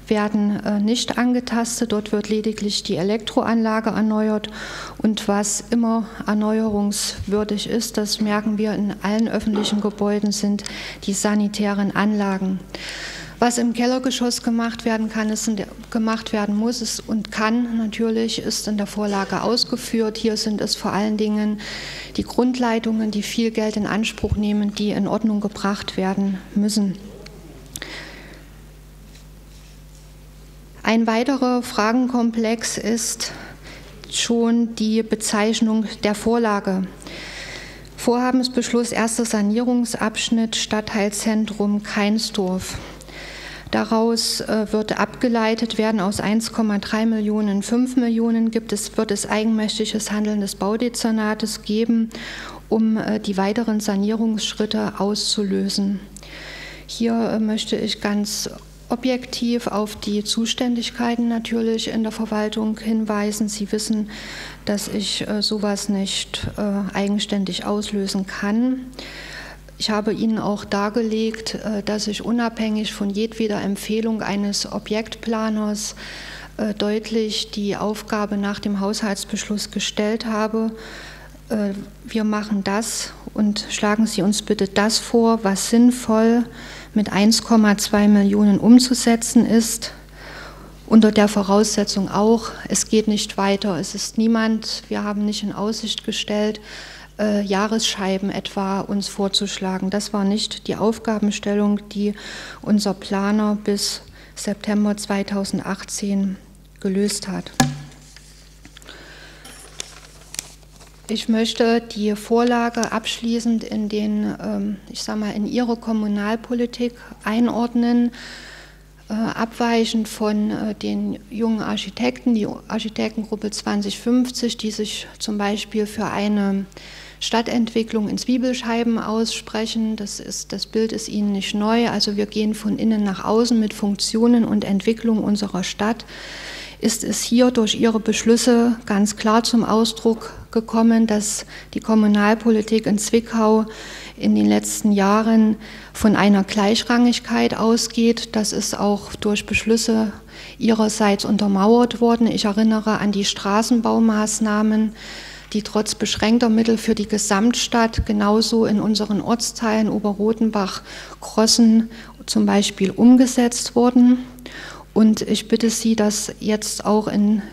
werden nicht angetastet. Dort wird lediglich die Elektroanlage erneuert. Und was immer erneuerungswürdig ist, das merken wir in allen öffentlichen Gebäuden, sind die sanitären Anlagen. Was im Kellergeschoss gemacht werden kann, ist in der Vorlage ausgeführt. Hier sind es vor allen Dingen die Grundleitungen, die viel Geld in Anspruch nehmen, die in Ordnung gebracht werden müssen. Ein weiterer Fragenkomplex ist schon die Bezeichnung der Vorlage. Vorhabensbeschluss, erster Sanierungsabschnitt, Stadtteilzentrum Cainsdorf. Daraus wird abgeleitet, werden aus 1,3 Millionen 5 Millionen, wird es eigenmächtiges Handeln des Baudezernates geben, um die weiteren Sanierungsschritte auszulösen. Hier möchte ich ganz objektiv auf die Zuständigkeiten natürlich in der Verwaltung hinweisen. Sie wissen, dass ich sowas nicht eigenständig auslösen kann. Ich habe Ihnen auch dargelegt, dass ich unabhängig von jedweder Empfehlung eines Objektplaners deutlich die Aufgabe nach dem Haushaltsbeschluss gestellt habe. Wir machen das und schlagen Sie uns bitte das vor, was sinnvoll mit 1,2 Millionen umzusetzen ist, unter der Voraussetzung auch, es geht nicht weiter, es ist niemand, wir haben nicht in Aussicht gestellt, Jahresscheiben etwa uns vorzuschlagen. Das war nicht die Aufgabenstellung, die unser Planer bis September 2018 gelöst hat. Ich möchte die Vorlage abschließend in den, ich sag mal, in Ihre Kommunalpolitik einordnen, abweichend von den jungen Architekten, die Architektengruppe 2050, die sich zum Beispiel für eine Stadtentwicklung in Zwiebelscheiben aussprechen. Das Bild ist Ihnen nicht neu. Also wir gehen von innen nach außen mit Funktionen und Entwicklung unserer Stadt. Ist es hier durch Ihre Beschlüsse ganz klar zum Ausdruck gekommen, dass die Kommunalpolitik in Zwickau in den letzten Jahren von einer Gleichrangigkeit ausgeht. Das ist auch durch Beschlüsse Ihrerseits untermauert worden. Ich erinnere an die Straßenbaumaßnahmen, die trotz beschränkter Mittel für die Gesamtstadt genauso in unseren Ortsteilen Oberrotenbach, Crossen zum Beispiel umgesetzt wurden. Und ich bitte Sie, das jetzt auch in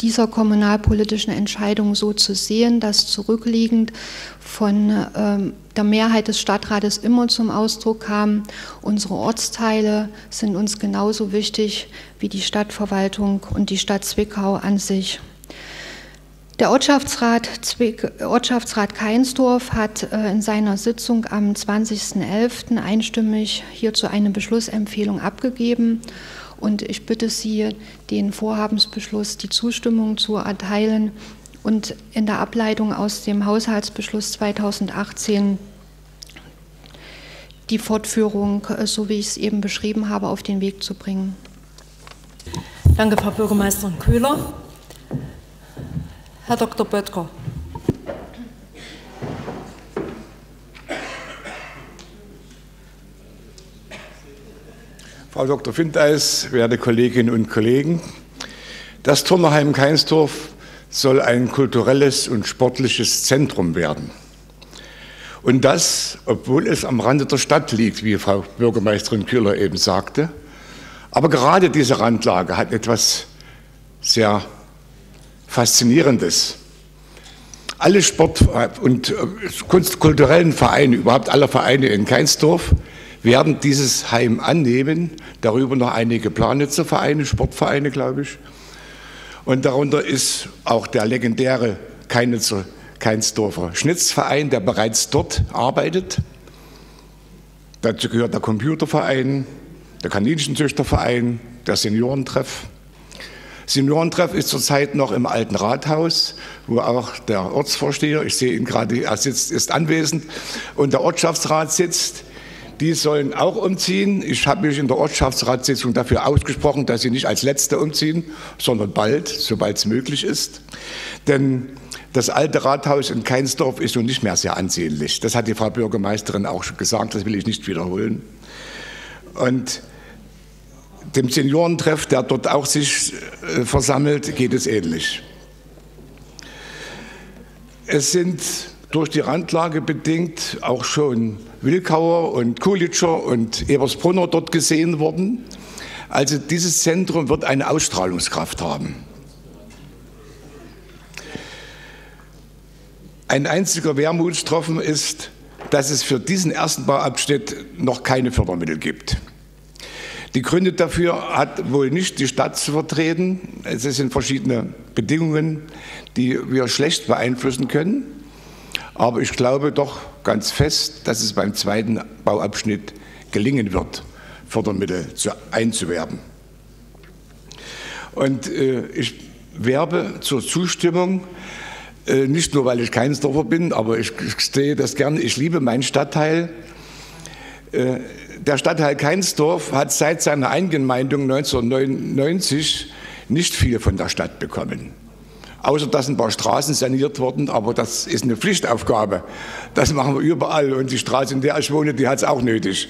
dieser kommunalpolitischen Entscheidung so zu sehen, dass zurückliegend von der Mehrheit des Stadtrates immer zum Ausdruck kam, unsere Ortsteile sind uns genauso wichtig wie die Stadtverwaltung und die Stadt Zwickau an sich. Der Ortschaftsrat Cainsdorf hat in seiner Sitzung am 20.11. einstimmig hierzu eine Beschlussempfehlung abgegeben und ich bitte Sie, den Vorhabensbeschluss die Zustimmung zu erteilen und in der Ableitung aus dem Haushaltsbeschluss 2018 die Fortführung, so wie ich es eben beschrieben habe, auf den Weg zu bringen. Danke, Frau Bürgermeisterin Köhler. Herr Dr. Böttger. Frau Dr. Findeis, werte Kolleginnen und Kollegen, das Turnerheim Cainsdorf soll ein kulturelles und sportliches Zentrum werden. Und das, obwohl es am Rande der Stadt liegt, wie Frau Bürgermeisterin Köhler eben sagte. Aber gerade diese Randlage hat etwas sehr Faszinierendes. Alle Sport- und kulturellen Vereine, überhaupt alle Vereine in Cainsdorf, werden dieses Heim annehmen. Darüber noch einige Planitzer Vereine, Sportvereine, glaube ich. Und darunter ist auch der legendäre Cainsdorfer Schnitzverein, der bereits dort arbeitet. Dazu gehört der Computerverein, der Kaninchenzüchterverein, der Seniorentreff. Seniorentreff ist zurzeit noch im alten Rathaus, wo auch der Ortsvorsteher, ich sehe ihn gerade, er sitzt, ist anwesend, und der Ortschaftsrat sitzt. Die sollen auch umziehen. Ich habe mich in der Ortschaftsratssitzung dafür ausgesprochen, dass sie nicht als Letzte umziehen, sondern bald, sobald es möglich ist. Denn das alte Rathaus in Cainsdorf ist nun nicht mehr sehr ansehnlich. Das hat die Frau Bürgermeisterin auch schon gesagt, das will ich nicht wiederholen. Und dem Seniorentreff, der dort auch sich versammelt, geht es ähnlich. Es sind durch die Randlage bedingt auch schon Wilkauer und Kulitscher und Ebersbrunner dort gesehen worden. Also dieses Zentrum wird eine Ausstrahlungskraft haben. Ein einziger Wermutstropfen ist, dass es für diesen ersten Bauabschnitt noch keine Fördermittel gibt. Die Gründe dafür hat wohl nicht die Stadt zu vertreten. Es sind verschiedene Bedingungen, die wir schlecht beeinflussen können. Aber ich glaube doch ganz fest, dass es beim zweiten Bauabschnitt gelingen wird, Fördermittel einzuwerben. Und ich werbe zur Zustimmung, nicht nur, weil ich Cainsdorfer bin, aber ich stehe das gerne, ich liebe meinen Stadtteil. Der Stadtteil Cainsdorf hat seit seiner Eingemeindung 1999 nicht viel von der Stadt bekommen. Außer dass ein paar Straßen saniert wurden, aber das ist eine Pflichtaufgabe. Das machen wir überall und die Straße, in der ich wohne, die hat es auch nötig.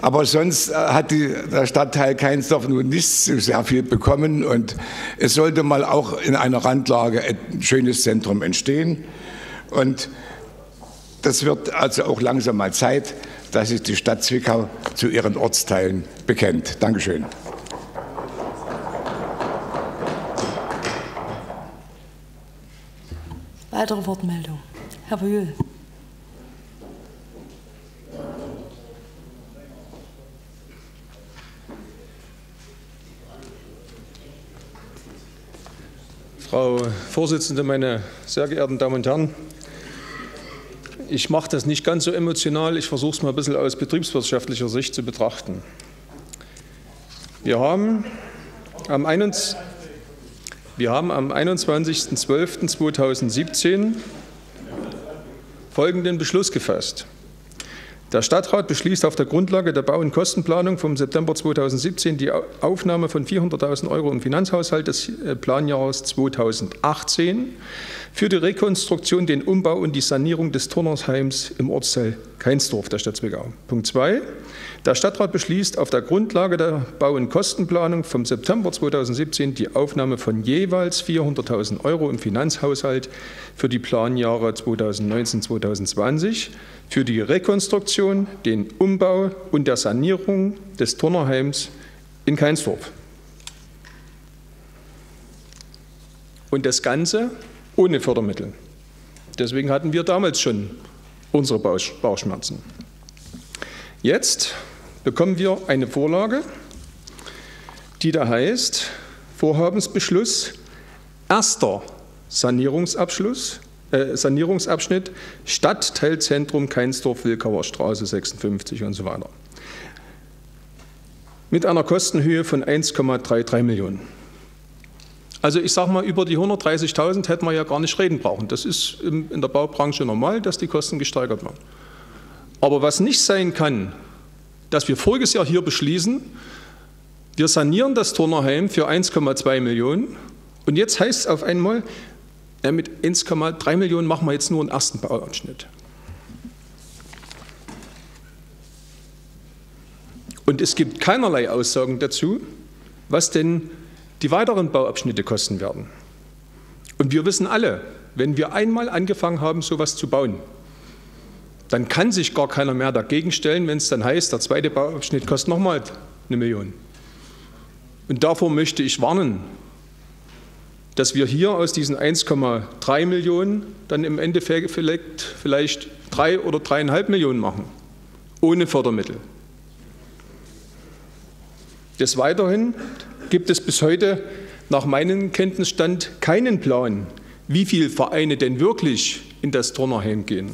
Aber sonst hat der Stadtteil Cainsdorf nun nicht so sehr viel bekommen und es sollte mal auch in einer Randlage ein schönes Zentrum entstehen. Und das wird also auch langsam mal Zeit, dass sich die Stadt Zwickau zu ihren Ortsteilen bekennt. Dankeschön. Weitere Wortmeldung. Herr Bühl. Frau Vorsitzende, meine sehr geehrten Damen und Herren, ich mache das nicht ganz so emotional, ich versuche es mal ein bisschen aus betriebswirtschaftlicher Sicht zu betrachten. Wir haben am 21.12.2017 folgenden Beschluss gefasst. Der Stadtrat beschließt auf der Grundlage der Bau- und Kostenplanung vom September 2017 die Aufnahme von 400.000 € im Finanzhaushalt des Planjahres 2018 für die Rekonstruktion, den Umbau und die Sanierung des Turnersheims im Ortsteil Cainsdorf der Stadt Zwickau. Punkt 2. Der Stadtrat beschließt auf der Grundlage der Bau- und Kostenplanung vom September 2017 die Aufnahme von jeweils 400.000 € im Finanzhaushalt für die Planjahre 2019-2020 für die Rekonstruktion, den Umbau und der Sanierung des Turnerheims in Cainsdorf. Und das Ganze ohne Fördermittel. Deswegen hatten wir damals schon unsere Bauchschmerzen. Jetzt bekommen wir eine Vorlage, die da heißt Vorhabensbeschluss, erster Sanierungsabschnitt, Stadtteilzentrum Cainsdorf, Wilkauer Straße 56 und so weiter. Mit einer Kostenhöhe von 1,33 Millionen. Also ich sage mal, über die 130.000 hätten wir ja gar nicht reden brauchen. Das ist in der Baubranche normal, dass die Kosten gesteigert werden. Aber was nicht sein kann, dass wir voriges Jahr hier beschließen, wir sanieren das Turnerheim für 1,2 Millionen und jetzt heißt es auf einmal, mit 1,3 Millionen machen wir jetzt nur einen ersten Bauabschnitt. Und es gibt keinerlei Aussagen dazu, was denn die weiteren Bauabschnitte kosten werden. Und wir wissen alle, wenn wir einmal angefangen haben, so etwas zu bauen, dann kann sich gar keiner mehr dagegen stellen, wenn es dann heißt, der zweite Bauabschnitt kostet nochmal 1 Million. Und davor möchte ich warnen, dass wir hier aus diesen 1,3 Millionen dann im Endeffekt vielleicht 3 oder 3,5 Millionen machen, ohne Fördermittel. Des Weiteren gibt es bis heute nach meinem Kenntnisstand keinen Plan, wie viele Vereine denn wirklich in das Turnerheim gehen.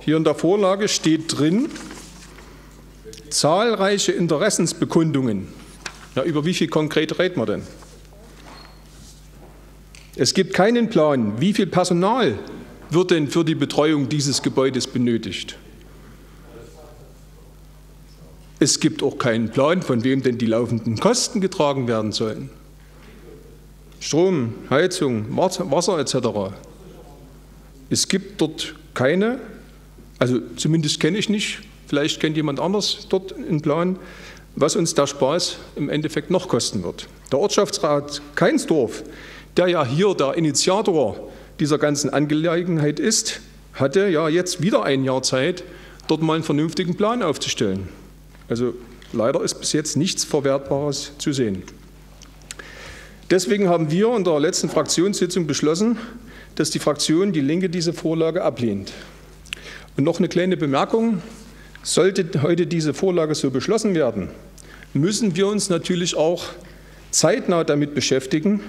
Hier in der Vorlage steht drin, zahlreiche Interessensbekundungen. Ja, über wie viel konkret reden wir denn? Es gibt keinen Plan, wie viel Personal wird denn für die Betreuung dieses Gebäudes benötigt. Es gibt auch keinen Plan, von wem denn die laufenden Kosten getragen werden sollen. Strom, Heizung, Wasser etc. Es gibt dort keine, also zumindest kenne ich nicht, vielleicht kennt jemand anders dort einen Plan, was uns der Spaß im Endeffekt noch kosten wird. Der Ortschaftsrat Cainsdorf, der ja hier der Initiator dieser ganzen Angelegenheit ist, hatte ja jetzt wieder ein Jahr Zeit, dort mal einen vernünftigen Plan aufzustellen. Also leider ist bis jetzt nichts Verwertbares zu sehen. Deswegen haben wir in der letzten Fraktionssitzung beschlossen, dass die Fraktion Die Linke diese Vorlage ablehnt. Und noch eine kleine Bemerkung, sollte heute diese Vorlage so beschlossen werden, müssen wir uns natürlich auch zeitnah damit beschäftigen,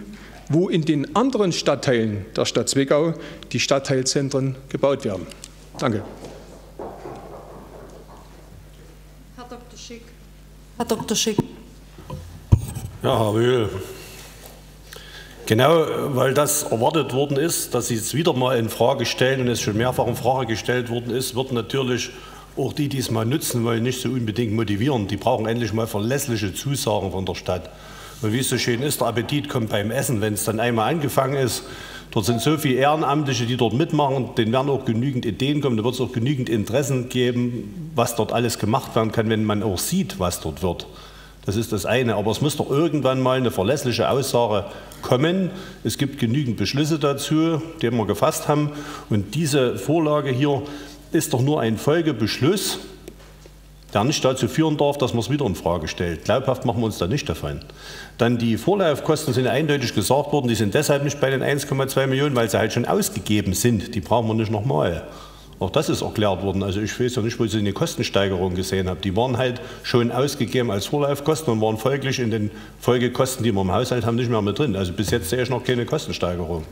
wo in den anderen Stadtteilen der Stadt Zwickau die Stadtteilzentren gebaut werden. Danke. Herr Dr. Schick. Herr Dr. Schick. Ja, Herr Wühl. Genau, weil das erwartet worden ist, dass Sie es wieder mal in Frage stellen und es schon mehrfach in Frage gestellt worden ist, wird natürlich auch die, die es mal nutzen wollen, nicht so unbedingt motivieren. Die brauchen endlich mal verlässliche Zusagen von der Stadt. Und wie es so schön ist, der Appetit kommt beim Essen, wenn es dann einmal angefangen ist. Dort sind so viele Ehrenamtliche, die dort mitmachen, denen werden auch genügend Ideen kommen, da wird es auch genügend Interessen geben, was dort alles gemacht werden kann, wenn man auch sieht, was dort wird. Das ist das eine, aber es muss doch irgendwann mal eine verlässliche Aussage kommen. Es gibt genügend Beschlüsse dazu, die wir gefasst haben. Und diese Vorlage hier ist doch nur ein Folgebeschluss, der nicht dazu führen darf, dass man es wieder in Frage stellt. Glaubhaft machen wir uns da nicht davon. Dann die Vorlaufkosten sind eindeutig gesagt worden, die sind deshalb nicht bei den 1,2 Millionen, weil sie halt schon ausgegeben sind. Die brauchen wir nicht nochmal. Auch das ist erklärt worden. Also ich weiß ja nicht, wo ich eine Kostensteigerung gesehen habe. Die waren halt schon ausgegeben als Vorlaufkosten und waren folglich in den Folgekosten, die wir im Haushalt haben, nicht mehr mit drin. Also bis jetzt sehe ich noch keine Kostensteigerung.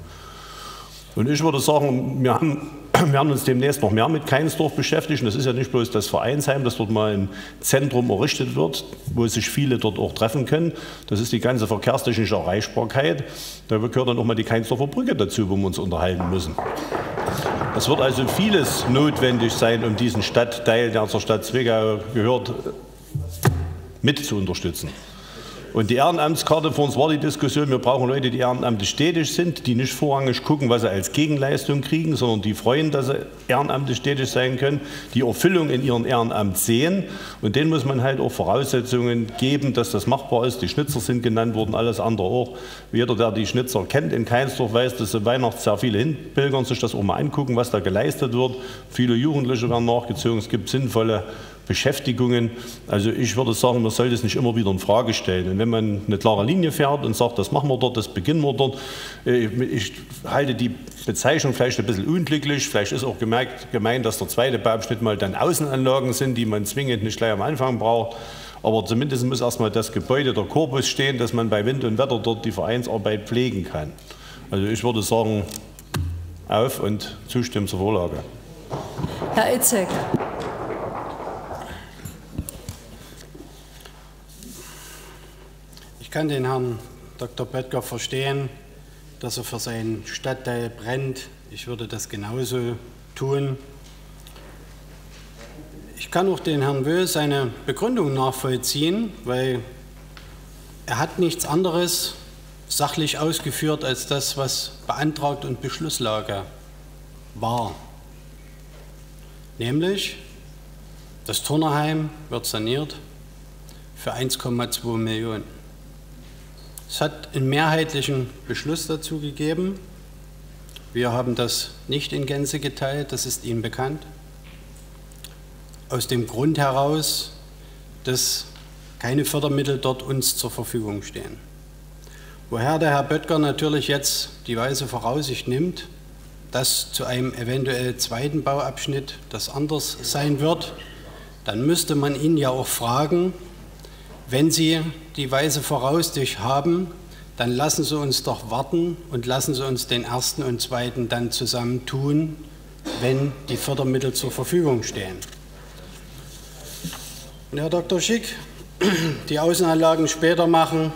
Und ich würde sagen, wir werden uns demnächst noch mehr mit Cainsdorf beschäftigen. Das ist ja nicht bloß das Vereinsheim, das dort mal im Zentrum errichtet wird, wo sich viele dort auch treffen können. Das ist die ganze verkehrstechnische Erreichbarkeit. Da gehört dann auch mal die Cainsdorfer Brücke dazu, wo wir uns unterhalten müssen. Es wird also vieles notwendig sein, um diesen Stadtteil, der zur Stadt Zwickau gehört, mit zu unterstützen. Und die Ehrenamtskarte, vor uns war die Diskussion, wir brauchen Leute, die ehrenamtlich tätig sind, die nicht vorrangig gucken, was sie als Gegenleistung kriegen, sondern die freuen, dass sie ehrenamtlich tätig sein können, die Erfüllung in ihrem Ehrenamt sehen. Und denen muss man halt auch Voraussetzungen geben, dass das machbar ist. Die Schnitzer sind genannt worden, alles andere auch. Jeder, der die Schnitzer kennt in Cainsdorf, weiß, dass sie Weihnachts sehr viele hinpilgern, sich das auch mal angucken, was da geleistet wird. Viele Jugendliche werden nachgezogen, es gibt sinnvolle Beschäftigungen. Also ich würde sagen, man sollte es nicht immer wieder in Frage stellen. Und wenn man eine klare Linie fährt und sagt, das machen wir dort, das beginnen wir dort, ich halte die Bezeichnung vielleicht ein bisschen unglücklich. Vielleicht ist auch gemeint, dass der zweite Bauabschnitt mal dann Außenanlagen sind, die man zwingend nicht gleich am Anfang braucht. Aber zumindest muss erstmal das Gebäude, der Korpus stehen, dass man bei Wind und Wetter dort die Vereinsarbeit pflegen kann. Also ich würde sagen, auf und zustimmen zur Vorlage. Herr Itzek. Ich kann den Herrn Dr. Böttger verstehen, dass er für seinen Stadtteil brennt. Ich würde das genauso tun. Ich kann auch den Herrn Wöhl seine Begründung nachvollziehen, weil er hat nichts anderes sachlich ausgeführt als das, was beantragt und Beschlusslage war. Nämlich, das Turnerheim wird saniert für 1,2 Millionen. Es hat einen mehrheitlichen Beschluss dazu gegeben. Wir haben das nicht in Gänze geteilt, das ist Ihnen bekannt. Aus dem Grund heraus, dass keine Fördermittel dort uns zur Verfügung stehen. Woher der Herr Böttger natürlich jetzt die weise Voraussicht nimmt, dass zu einem eventuell zweiten Bauabschnitt das anders sein wird, dann müsste man ihn ja auch fragen, wenn Sie die weise Voraussicht haben, dann lassen Sie uns doch warten und lassen Sie uns den ersten und zweiten dann zusammen tun, wenn die Fördermittel zur Verfügung stehen. Und Herr Dr. Schick, die Außenanlagen später machen,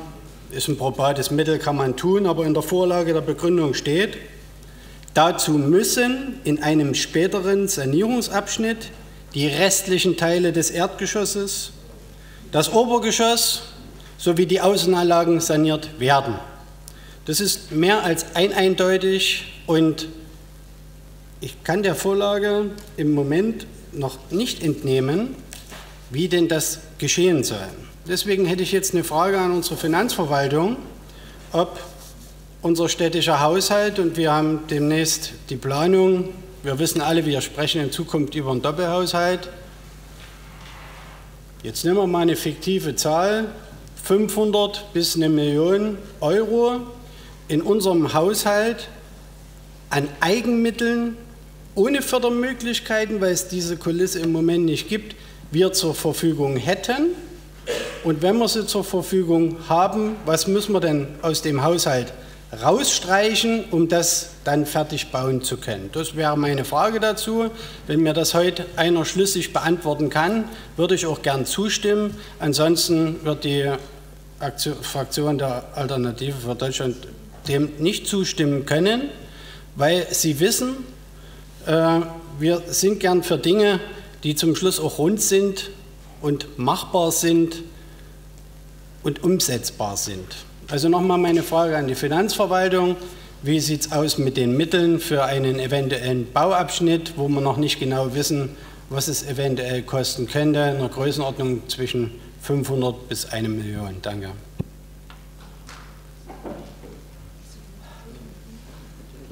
ist ein probates Mittel, kann man tun, aber in der Vorlage der Begründung steht, dazu müssen in einem späteren Sanierungsabschnitt die restlichen Teile des Erdgeschosses, das Obergeschoss sowie die Außenanlagen saniert werden. Das ist mehr als eindeutig und ich kann der Vorlage im Moment noch nicht entnehmen, wie denn das geschehen soll. Deswegen hätte ich jetzt eine Frage an unsere Finanzverwaltung, ob unser städtischer Haushalt, und wir haben demnächst die Planung, wir wissen alle, wir sprechen in Zukunft über einen Doppelhaushalt. Jetzt nehmen wir mal eine fiktive Zahl, 500 bis 1 Million Euro in unserem Haushalt an Eigenmitteln ohne Fördermöglichkeiten, weil es diese Kulisse im Moment nicht gibt, wir zur Verfügung hätten, Und wenn wir sie zur Verfügung haben, was müssen wir denn aus dem Haushalt rausstreichen, um das dann fertig bauen zu können? Das wäre meine Frage dazu. Wenn mir das heute einer schlüssig beantworten kann, würde ich auch gern zustimmen. Ansonsten wird die Fraktion der Alternative für Deutschland dem nicht zustimmen können, weil sie wissen, wir sind gern für Dinge, die zum Schluss auch rund sind und machbar sind und umsetzbar sind. Also nochmal meine Frage an die Finanzverwaltung. Wie sieht es aus mit den Mitteln für einen eventuellen Bauabschnitt, wo wir noch nicht genau wissen, was es eventuell kosten könnte, in einer Größenordnung zwischen 500 bis 1 Million? Danke.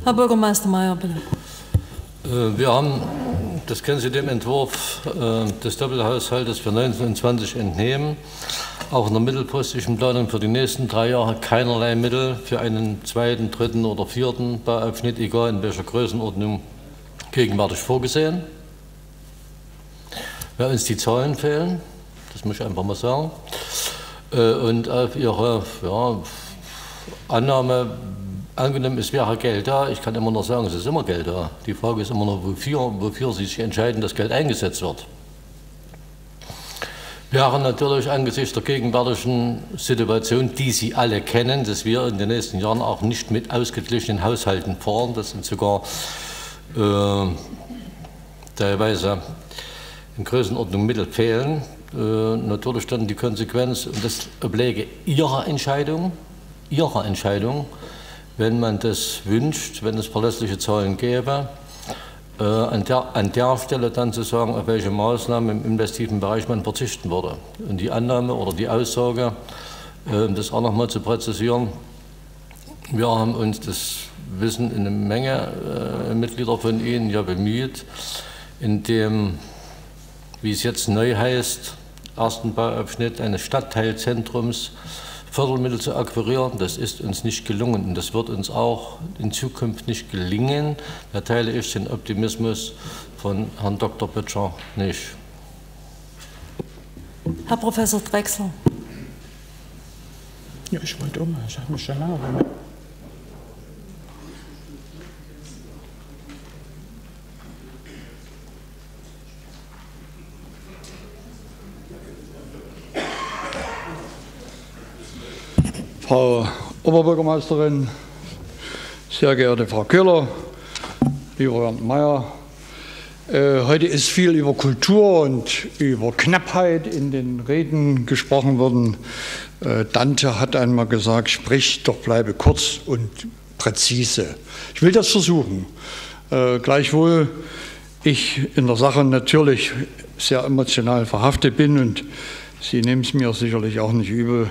Herr Bürgermeister Mayer, bitte. Wir haben, das können Sie dem Entwurf des Doppelhaushaltes für 19 und 20 entnehmen, auch in der mittelpostischen Planung für die nächsten 3 Jahre keinerlei Mittel für einen 2., 3. oder 4. Bauabschnitt, egal in welcher Größenordnung, gegenwärtig vorgesehen. Weil uns die Zahlen fehlen, das muss ich einfach mal sagen. Und auf Ihre Annahme, angenommen, es wäre Geld da, ich kann immer noch sagen, es ist immer Geld da. Die Frage ist immer noch, wofür Sie sich entscheiden, dass Geld eingesetzt wird. Wäre natürlich angesichts der gegenwärtigen Situation, die Sie alle kennen, dass wir in den nächsten Jahren auch nicht mit ausgeglichenen Haushalten fahren. Das sind sogar teilweise in Größenordnung Mittel fehlen. Natürlich dann die Konsequenz, und das obläge Ihrer Entscheidung, wenn man das wünscht, wenn es verlässliche Zahlen gäbe, an der Stelle dann zu sagen, auf welche Maßnahmen im investiven Bereich man verzichten würde. Und die Annahme oder die Aussage, das auch nochmal zu präzisieren, wir haben uns, das wissen eine Menge Mitglieder von Ihnen, ja bemüht, in dem, wie es jetzt neu heißt, ersten Bauabschnitt eines Stadtteilzentrums, Fördermittel zu akquirieren, das ist uns nicht gelungen und das wird uns auch in Zukunft nicht gelingen. Da teile ich den Optimismus von Herrn Dr. Böttcher nicht. Herr Professor Drechsler. Ja, ich wollte um, ich habe mich schon lange gemeldet. Frau Oberbürgermeisterin, sehr geehrte Frau Köhler, lieber Herr Mayer, heute ist viel über Kultur und über Knappheit in den Reden gesprochen worden. Dante hat einmal gesagt, sprich, doch bleibe kurz und präzise. Ich will das versuchen. Gleichwohl ich in der Sache natürlich sehr emotional verhaftet bin und Sie nehmen es mir sicherlich auch nicht übel,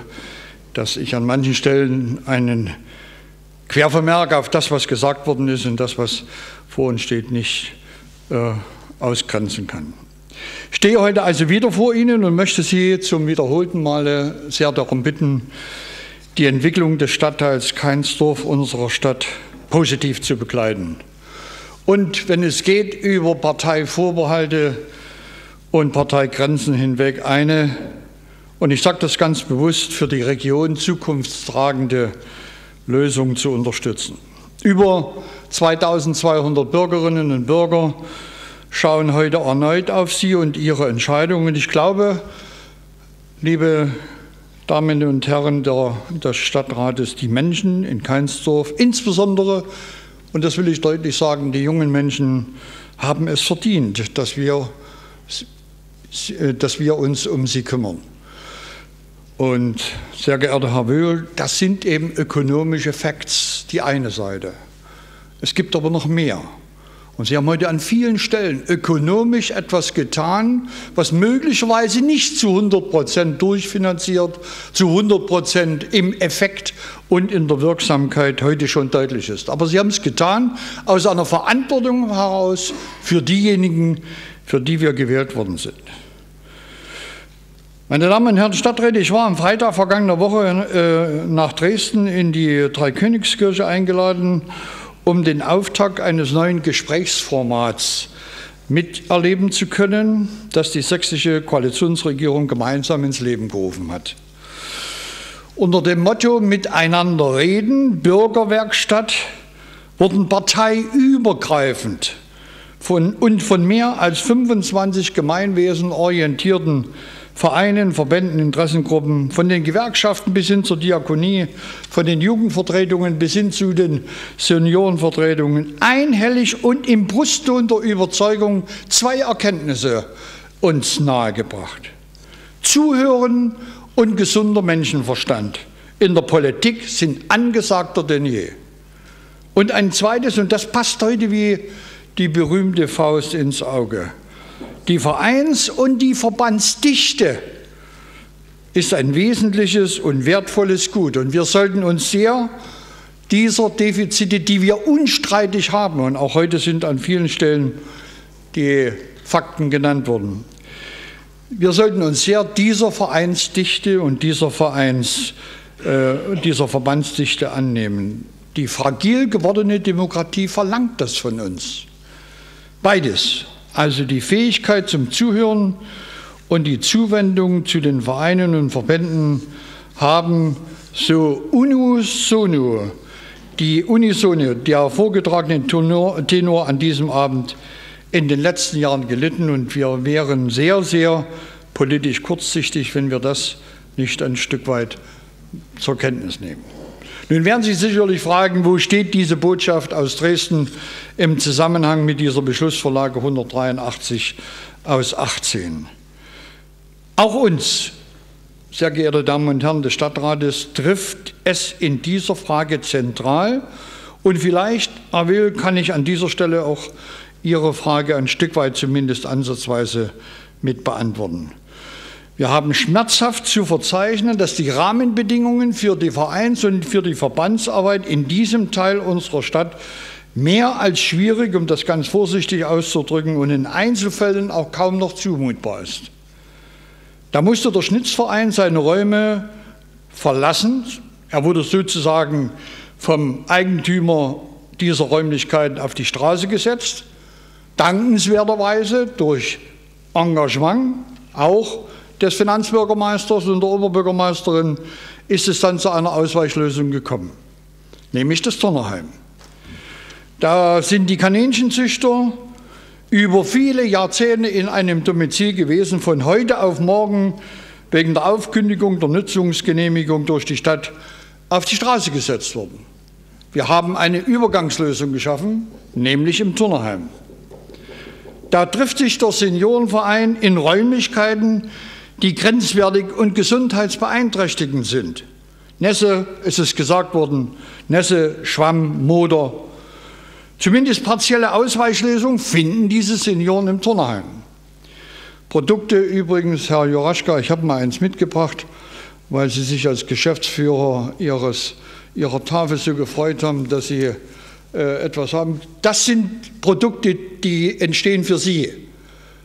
dass ich an manchen Stellen einen Quervermerk auf das, was gesagt worden ist und das, was vor uns steht, nicht ausgrenzen kann. Ich stehe heute also wieder vor Ihnen und möchte Sie zum wiederholten Male sehr darum bitten, die Entwicklung des Stadtteils Cainsdorf unserer Stadt positiv zu begleiten. Und wenn es geht, über Parteivorbehalte und Parteigrenzen hinweg eine, und ich sage das ganz bewusst, für die Region zukunftstragende Lösungen zu unterstützen. Über 2200 Bürgerinnen und Bürger schauen heute erneut auf Sie und Ihre Entscheidungen. Und ich glaube, liebe Damen und Herren des Stadtrates, die Menschen in Cainsdorf, insbesondere, und das will ich deutlich sagen, die jungen Menschen haben es verdient, dass wir uns um sie kümmern. Und sehr geehrter Herr Wöhl, das sind eben ökonomische Facts, die eine Seite. Es gibt aber noch mehr. Und Sie haben heute an vielen Stellen ökonomisch etwas getan, was möglicherweise nicht zu 100% durchfinanziert, zu 100% im Effekt und in der Wirksamkeit heute schon deutlich ist. Aber Sie haben es getan aus einer Verantwortung heraus für diejenigen, für die wir gewählt worden sind. Meine Damen und Herren Stadträte, ich war am Freitag vergangener Woche nach Dresden in die Dreikönigskirche eingeladen, um den Auftakt eines neuen Gesprächsformats miterleben zu können, das die sächsische Koalitionsregierung gemeinsam ins Leben gerufen hat. Unter dem Motto Miteinander reden, Bürgerwerkstatt, wurden parteiübergreifend von mehr als 25 Gemeinwesen orientierten Vereinen, Verbänden, Interessengruppen, von den Gewerkschaften bis hin zur Diakonie, von den Jugendvertretungen bis hin zu den Seniorenvertretungen einhellig und im Brustton der Überzeugung zwei Erkenntnisse uns nahegebracht: Zuhören und gesunder Menschenverstand in der Politik sind angesagter denn je. Und ein zweites, und das passt heute wie die berühmte Faust ins Auge: Die Vereins- und die Verbandsdichte ist ein wesentliches und wertvolles Gut. Und wir sollten uns sehr dieser Defizite, die wir unstreitig haben, und auch heute sind an vielen Stellen die Fakten genannt worden, wir sollten uns sehr dieser Vereinsdichte und dieser Verbandsdichte annehmen. Die fragil gewordene Demokratie verlangt das von uns. Beides. Also die Fähigkeit zum Zuhören und die Zuwendung zu den Vereinen und Verbänden haben so unisono der vorgetragene Tenor an diesem Abend in den letzten Jahren gelitten, und wir wären sehr, sehr politisch kurzsichtig, wenn wir das nicht ein Stück weit zur Kenntnis nehmen. Nun werden Sie sicherlich fragen, wo steht diese Botschaft aus Dresden im Zusammenhang mit dieser Beschlussvorlage 183 aus 18. Auch uns, sehr geehrte Damen und Herren des Stadtrates, trifft es in dieser Frage zentral. Und vielleicht, Herr Will, kann ich an dieser Stelle auch Ihre Frage ein Stück weit zumindest ansatzweise mit beantworten. Wir haben schmerzhaft zu verzeichnen, dass die Rahmenbedingungen für die Vereins- und für die Verbandsarbeit in diesem Teil unserer Stadt mehr als schwierig, um das ganz vorsichtig auszudrücken, und in Einzelfällen auch kaum noch zumutbar ist. Da musste der Schnitzverein seine Räume verlassen. Er wurde sozusagen vom Eigentümer dieser Räumlichkeiten auf die Straße gesetzt, dankenswerterweise durch Engagement auch des Finanzbürgermeisters und der Oberbürgermeisterin ist es dann zu einer Ausweichlösung gekommen, nämlich das Turnerheim. Da sind die Kaninchenzüchter über viele Jahrzehnte in einem Domizil gewesen, von heute auf morgen wegen der Aufkündigung der Nutzungsgenehmigung durch die Stadt auf die Straße gesetzt worden. Wir haben eine Übergangslösung geschaffen, nämlich im Turnerheim. Da trifft sich der Seniorenverein in Räumlichkeiten, die grenzwertig und gesundheitsbeeinträchtigend sind. Nässe, ist es gesagt worden, Nässe, Schwamm, Moder. Zumindest partielle Ausweichlösungen finden diese Senioren im Turnerheim. Produkte übrigens, Herr Joraschka, ich habe mal eins mitgebracht, weil Sie sich als Geschäftsführer Ihrer Tafel so gefreut haben, dass Sie etwas haben. Das sind Produkte, die entstehen für Sie.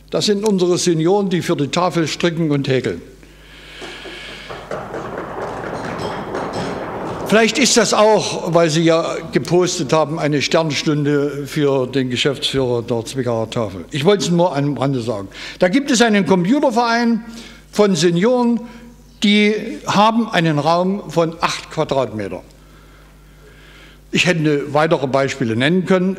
Das sind unsere Senioren, die für die Tafel stricken und häkeln. Vielleicht ist das auch, weil Sie ja gepostet haben, eine Sternstunde für den Geschäftsführer der Zwickauer Tafel. Ich wollte es nur am Rande sagen. Da gibt es einen Computerverein von Senioren, die haben einen Raum von 8 Quadratmeter. Ich hätte weitere Beispiele nennen können.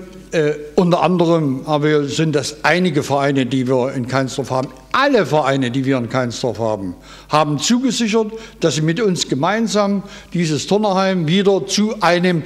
Unter anderem aber sind das einige Vereine, die wir in Cainsdorf haben. Alle Vereine, die wir in Cainsdorf haben, haben zugesichert, dass sie mit uns gemeinsam dieses Turnerheim wieder zu einem,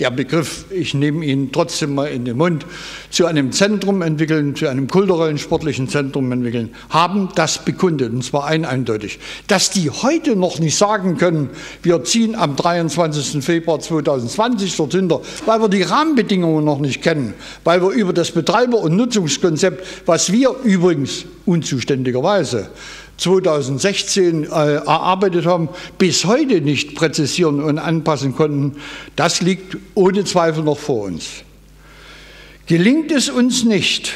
der Begriff, ich nehme ihn trotzdem mal in den Mund, zu einem Zentrum entwickeln, zu einem kulturellen, sportlichen Zentrum entwickeln, haben das bekundet, und zwar eindeutig. Dass die heute noch nicht sagen können, wir ziehen am 23. Februar 2020 dort hinter, weil wir die Rahmenbedingungen noch nicht kennen, weil wir über das Betreiber- und Nutzungskonzept, was wir übrigens unzuständigerweise 2016 erarbeitet haben, bis heute nicht präzisieren und anpassen konnten, das liegt ohne Zweifel noch vor uns. Gelingt es uns nicht,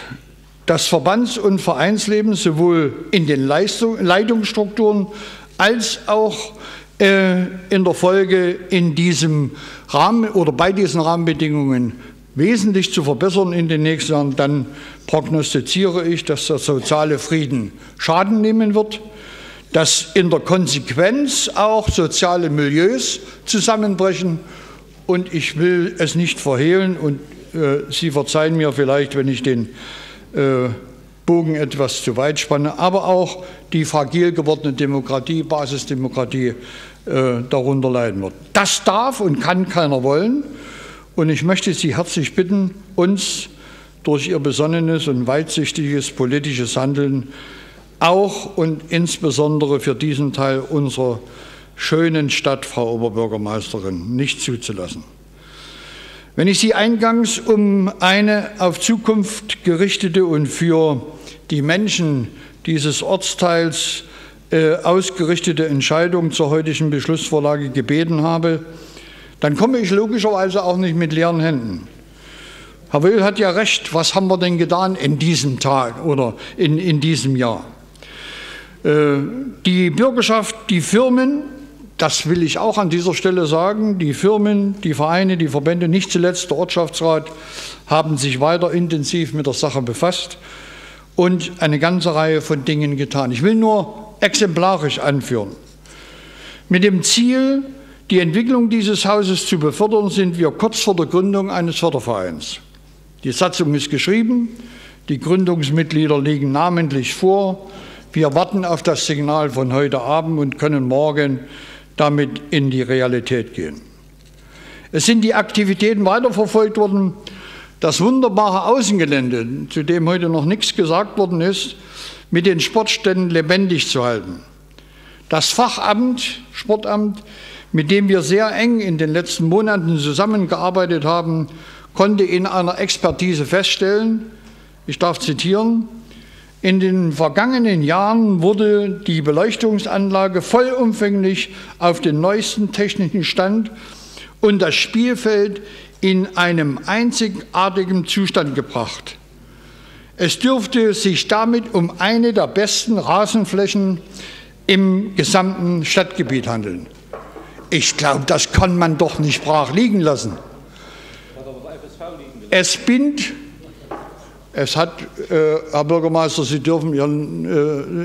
das Verbands- und Vereinsleben sowohl in den Leitungsstrukturen als auch in der Folge in diesem Rahmen oder bei diesen Rahmenbedingungen wesentlich zu verbessern in den nächsten Jahren, dann prognostiziere ich, dass der soziale Frieden Schaden nehmen wird, dass in der Konsequenz auch soziale Milieus zusammenbrechen. Und ich will es nicht verhehlen, und Sie verzeihen mir vielleicht, wenn ich den Bogen etwas zu weit spanne, aber auch die fragil gewordene Demokratie, Basisdemokratie darunter leiden wird. Das darf und kann keiner wollen. Und ich möchte Sie herzlich bitten, uns durch Ihr besonnenes und weitsichtiges politisches Handeln auch und insbesondere für diesen Teil unserer schönen Stadt, Frau Oberbürgermeisterin, nicht zuzulassen. Wenn ich Sie eingangs um eine auf Zukunft gerichtete und für die Menschen dieses Ortsteils ausgerichtete Entscheidung zur heutigen Beschlussvorlage gebeten habe, dann komme ich logischerweise auch nicht mit leeren Händen. Herr Will hat ja recht, was haben wir denn getan in diesem Tag oder in diesem Jahr? Die Bürgerschaft, die Firmen, das will ich auch an dieser Stelle sagen, die Firmen, die Vereine, die Verbände, nicht zuletzt der Ortschaftsrat, haben sich weiter intensiv mit der Sache befasst und eine ganze Reihe von Dingen getan. Ich will nur exemplarisch anführen. Mit dem Ziel, die Entwicklung dieses Hauses zu befördern, sind wir kurz vor der Gründung eines Fördervereins. Die Satzung ist geschrieben, die Gründungsmitglieder liegen namentlich vor. Wir warten auf das Signal von heute Abend und können morgen damit in die Realität gehen. Es sind die Aktivitäten weiterverfolgt worden. Das wunderbare Außengelände, zu dem heute noch nichts gesagt worden ist, mit den Sportstätten lebendig zu halten. Das Fachamt, Sportamt, mit dem wir sehr eng in den letzten Monaten zusammengearbeitet haben, konnte in einer Expertise feststellen, ich darf zitieren, in den vergangenen Jahren wurde die Beleuchtungsanlage vollumfänglich auf den neuesten technischen Stand und das Spielfeld in einem einzigartigen Zustand gebracht. Es dürfte sich damit um eine der besten Rasenflächen im gesamten Stadtgebiet handeln. Ich glaube, das kann man doch nicht brach liegen lassen. Es bindet, es hat, Herr Bürgermeister, Sie dürfen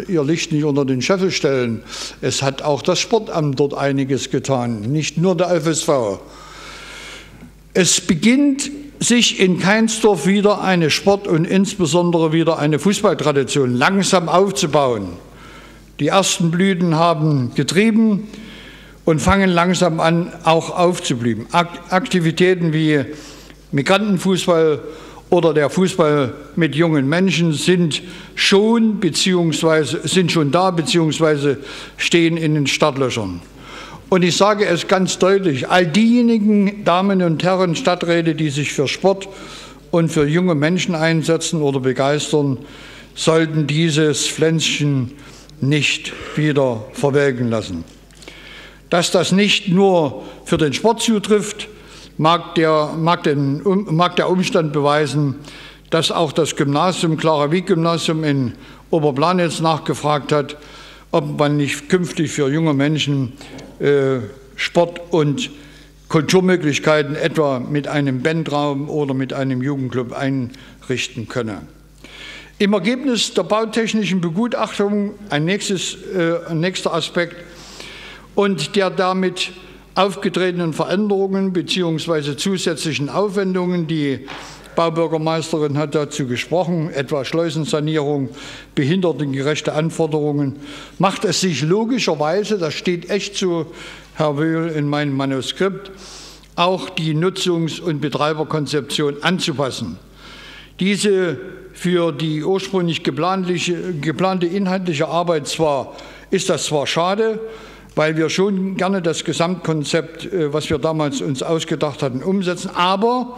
Ihr Licht nicht unter den Scheffel stellen. Es hat auch das Sportamt dort einiges getan, nicht nur der FSV. Es beginnt sich in Cainsdorf wieder eine Sport- und insbesondere wieder eine Fußballtradition langsam aufzubauen. Die ersten Blüten haben getrieben und fangen langsam an, auch aufzublühen. Aktivitäten wie Migrantenfußball oder der Fußball mit jungen Menschen sind schon da bzw. stehen in den Startlöchern. Und ich sage es ganz deutlich, all diejenigen Damen und Herren Stadträte, die sich für Sport und für junge Menschen einsetzen oder begeistern, sollten dieses Pflänzchen nicht wieder verwelken lassen. Dass das nicht nur für den Sport zutrifft, mag der Umstand beweisen, dass auch das Gymnasium, Clara-Wieck-Gymnasium in Oberplanitz nachgefragt hat, ob man nicht künftig für junge Menschen Sport- und Kulturmöglichkeiten etwa mit einem Bandraum oder mit einem Jugendclub einrichten könne. Im Ergebnis der bautechnischen Begutachtung, ein nächster Aspekt, und der damit aufgetretenen Veränderungen bzw. zusätzlichen Aufwendungen, die Baubürgermeisterin hat dazu gesprochen, etwa Schleusensanierung, behindertengerechte Anforderungen, macht es sich logischerweise, das steht echt so, Herr Wöhl, in meinem Manuskript, auch die Nutzungs- und Betreiberkonzeption anzupassen. Diese für die ursprünglich geplante inhaltliche Arbeit ist das zwar schade, weil wir schon gerne das Gesamtkonzept, was wir damals uns ausgedacht hatten, umsetzen. Aber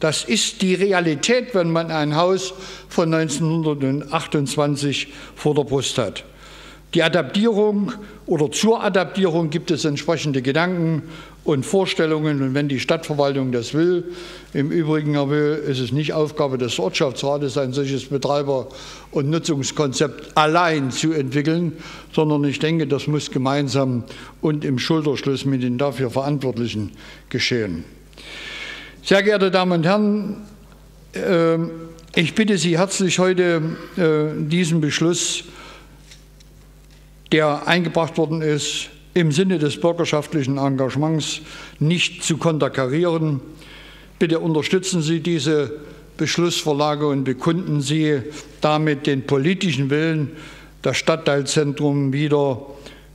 das ist die Realität, wenn man ein Haus von 1928 vor der Brust hat. Die Adaptierung oder zur Adaptierung gibt es entsprechende Gedanken und Vorstellungen. Und wenn die Stadtverwaltung das will, im Übrigen, Herr Will, ist es nicht Aufgabe des Ortschaftsrates, ein solches Betreiber- und Nutzungskonzept allein zu entwickeln, sondern ich denke, das muss gemeinsam und im Schulterschluss mit den dafür Verantwortlichen geschehen. Sehr geehrte Damen und Herren, ich bitte Sie herzlich, heute diesen Beschluss, der eingebracht worden ist, im Sinne des bürgerschaftlichen Engagements nicht zu konterkarieren. Bitte unterstützen Sie diese Beschlussvorlage und bekunden Sie damit den politischen Willen, das Stadtteilzentrum wieder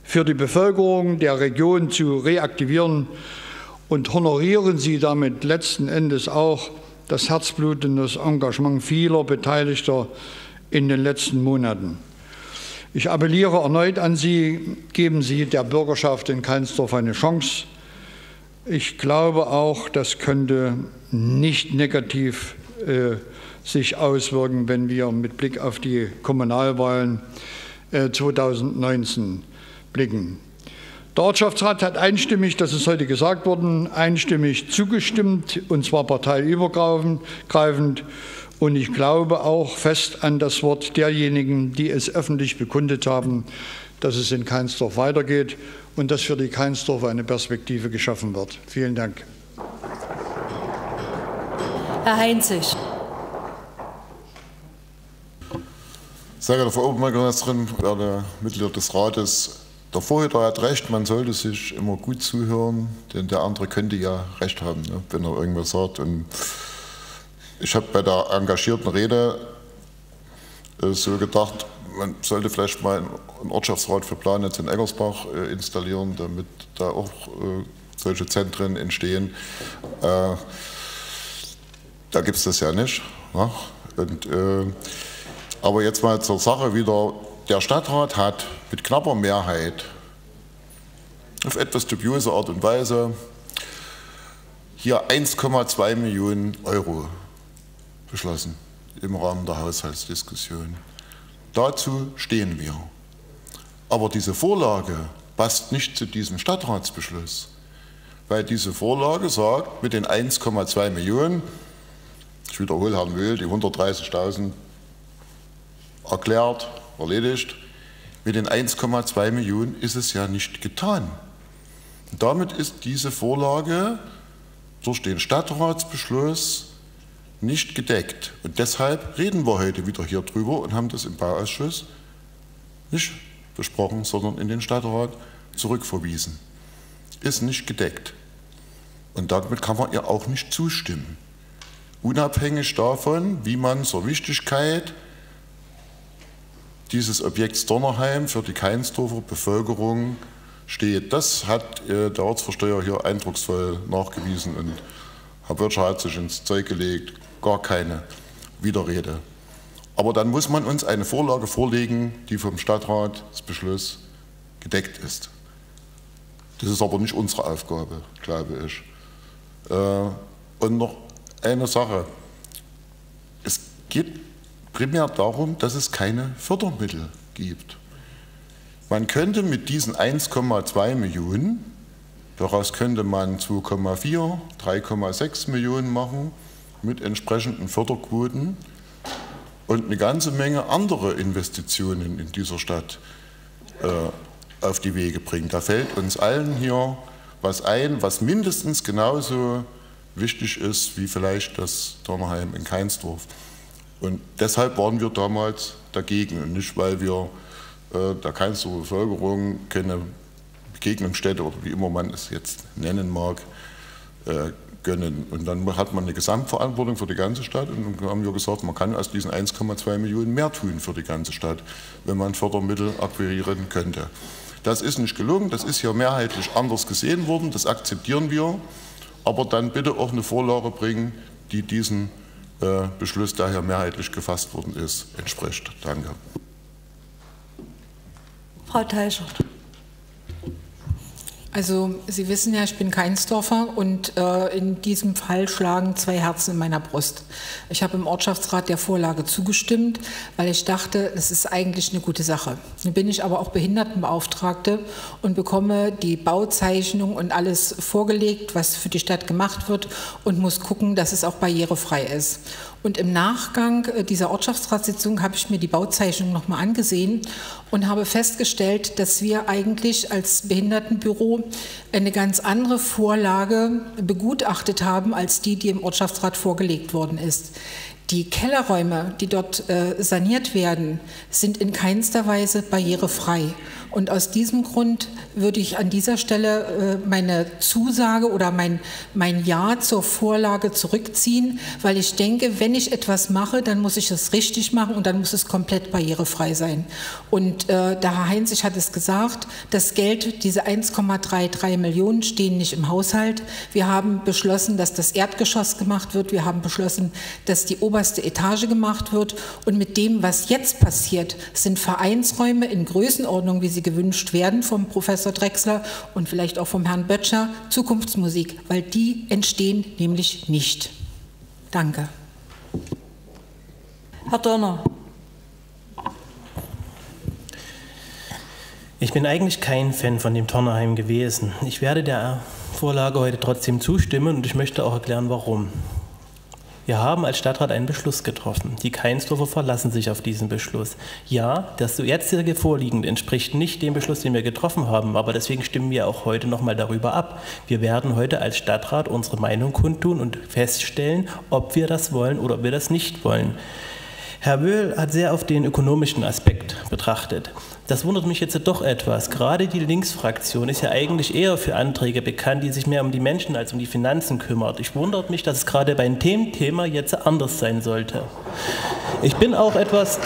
für die Bevölkerung der Region zu reaktivieren, und honorieren Sie damit letzten Endes auch das Herzblut und das Engagement vieler Beteiligter in den letzten Monaten. Ich appelliere erneut an Sie, geben Sie der Bürgerschaft in Cainsdorf eine Chance. Ich glaube auch, das könnte nicht negativ sich auswirken, wenn wir mit Blick auf die Kommunalwahlen 2019 blicken. Der Ortschaftsrat hat einstimmig, das ist heute gesagt worden, einstimmig zugestimmt, und zwar parteiübergreifend. Und ich glaube auch fest an das Wort derjenigen, die es öffentlich bekundet haben, dass es in Cainsdorf weitergeht und dass für die Cainsdorfer eine Perspektive geschaffen wird. Vielen Dank. Herr Heinzig. Sehr geehrte Frau Oberbürgermeisterin, werte Mitglieder des Rates, der Vorredner hat recht, man sollte sich immer gut zuhören, denn der andere könnte ja recht haben, wenn er irgendwas sagt. Und ich habe bei der engagierten Rede so gedacht, man sollte vielleicht mal einen Ortschaftsrat für Planitz in Eckersbach installieren, damit da auch solche Zentren entstehen. Da gibt es das ja nicht. Ne? Und, aber jetzt mal zur Sache wieder. Der Stadtrat hat mit knapper Mehrheit auf etwas dubiose Art und Weise hier 1,2 Millionen Euro beschlossen im Rahmen der Haushaltsdiskussion. Dazu stehen wir. Aber diese Vorlage passt nicht zu diesem Stadtratsbeschluss, weil diese Vorlage sagt, mit den 1,2 Millionen, ich wiederhole Herrn Möhl, die 130.000 erklärt, erledigt. Mit den 1,2 Millionen ist es ja nicht getan. Und damit ist diese Vorlage durch den Stadtratsbeschluss nicht gedeckt. Und deshalb reden wir heute wieder hier drüber und haben das im Bauausschuss nicht besprochen, sondern in den Stadtrat zurückverwiesen. Ist nicht gedeckt. Und damit kann man ihr auch nicht zustimmen. Unabhängig davon, wie man zur Wichtigkeit dieses Objekts Donnerheim für die Cainsdorfer Bevölkerung steht. Das hat der Ortsvorsteher hier eindrucksvoll nachgewiesen, und Herr Wirtscher hat sich ins Zeug gelegt, gar keine Widerrede. Aber dann muss man uns eine Vorlage vorlegen, die vom Stadtratsbeschluss gedeckt ist. Das ist aber nicht unsere Aufgabe, glaube ich. Und noch eine Sache. Es gibt primär darum, dass es keine Fördermittel gibt. Man könnte mit diesen 1,2 Millionen, daraus könnte man 2,4, 3,6 Millionen machen mit entsprechenden Förderquoten und eine ganze Menge andere Investitionen in dieser Stadt auf die Wege bringen. Da fällt uns allen hier was ein, was mindestens genauso wichtig ist wie vielleicht das Donnerheim in Cainsdorf. Und deshalb waren wir damals dagegen, und nicht, weil wir der Cainsdorfer Bevölkerung keine Begegnungsstätte oder wie immer man es jetzt nennen mag, gönnen. Und dann hat man eine Gesamtverantwortung für die ganze Stadt, und dann haben wir gesagt, man kann aus diesen 1,2 Millionen mehr tun für die ganze Stadt, wenn man Fördermittel akquirieren könnte. Das ist nicht gelungen, das ist hier mehrheitlich anders gesehen worden, das akzeptieren wir, aber dann bitte auch eine Vorlage bringen, die diesen Beschluss, der hier mehrheitlich gefasst worden ist, entspricht. Danke. Frau Teichert. Also Sie wissen ja, ich bin Cainsdorfer, und in diesem Fall schlagen zwei Herzen in meiner Brust. Ich habe im Ortschaftsrat der Vorlage zugestimmt, weil ich dachte, es ist eigentlich eine gute Sache. Nun bin ich aber auch Behindertenbeauftragte und bekomme die Bauzeichnung und alles vorgelegt, was für die Stadt gemacht wird, und muss gucken, dass es auch barrierefrei ist. Und im Nachgang dieser Ortschaftsratssitzung habe ich mir die Bauzeichnung nochmal angesehen und habe festgestellt, dass wir eigentlich als Behindertenbüro eine ganz andere Vorlage begutachtet haben, als die, die im Ortschaftsrat vorgelegt worden ist. Die Kellerräume, die dort saniert werden, sind in keinster Weise barrierefrei. Und aus diesem Grund würde ich an dieser Stelle meine Zusage oder mein Ja zur Vorlage zurückziehen, weil ich denke, wenn ich etwas mache, dann muss ich es richtig machen und dann muss es komplett barrierefrei sein. Und der Herr Heinzig hat es gesagt, das Geld, diese 1,33 Millionen stehen nicht im Haushalt. Wir haben beschlossen, dass das Erdgeschoss gemacht wird. Wir haben beschlossen, dass die oberste Etage gemacht wird, und mit dem, was jetzt passiert, sind Vereinsräume in Größenordnung, wie sie gewünscht werden vom Professor Drechsler und vielleicht auch vom Herrn Böttcher, Zukunftsmusik, weil die entstehen nämlich nicht. Danke. Herr Dörner. Ich bin eigentlich kein Fan von dem Turnerheim gewesen. Ich werde der Vorlage heute trotzdem zustimmen und ich möchte auch erklären, warum. Wir haben als Stadtrat einen Beschluss getroffen. Die Cainsdorfer verlassen sich auf diesen Beschluss. Ja, das jetzige vorliegend entspricht nicht dem Beschluss, den wir getroffen haben, aber deswegen stimmen wir auch heute nochmal darüber ab. Wir werden heute als Stadtrat unsere Meinung kundtun und feststellen, ob wir das wollen oder ob wir das nicht wollen. Herr Wöhl hat sehr auf den ökonomischen Aspekt betrachtet. Das wundert mich jetzt doch etwas. Gerade die Linksfraktion ist ja eigentlich eher für Anträge bekannt, die sich mehr um die Menschen als um die Finanzen kümmert. Ich wundert mich, dass es gerade bei dem Thema jetzt anders sein sollte. Ich bin auch etwas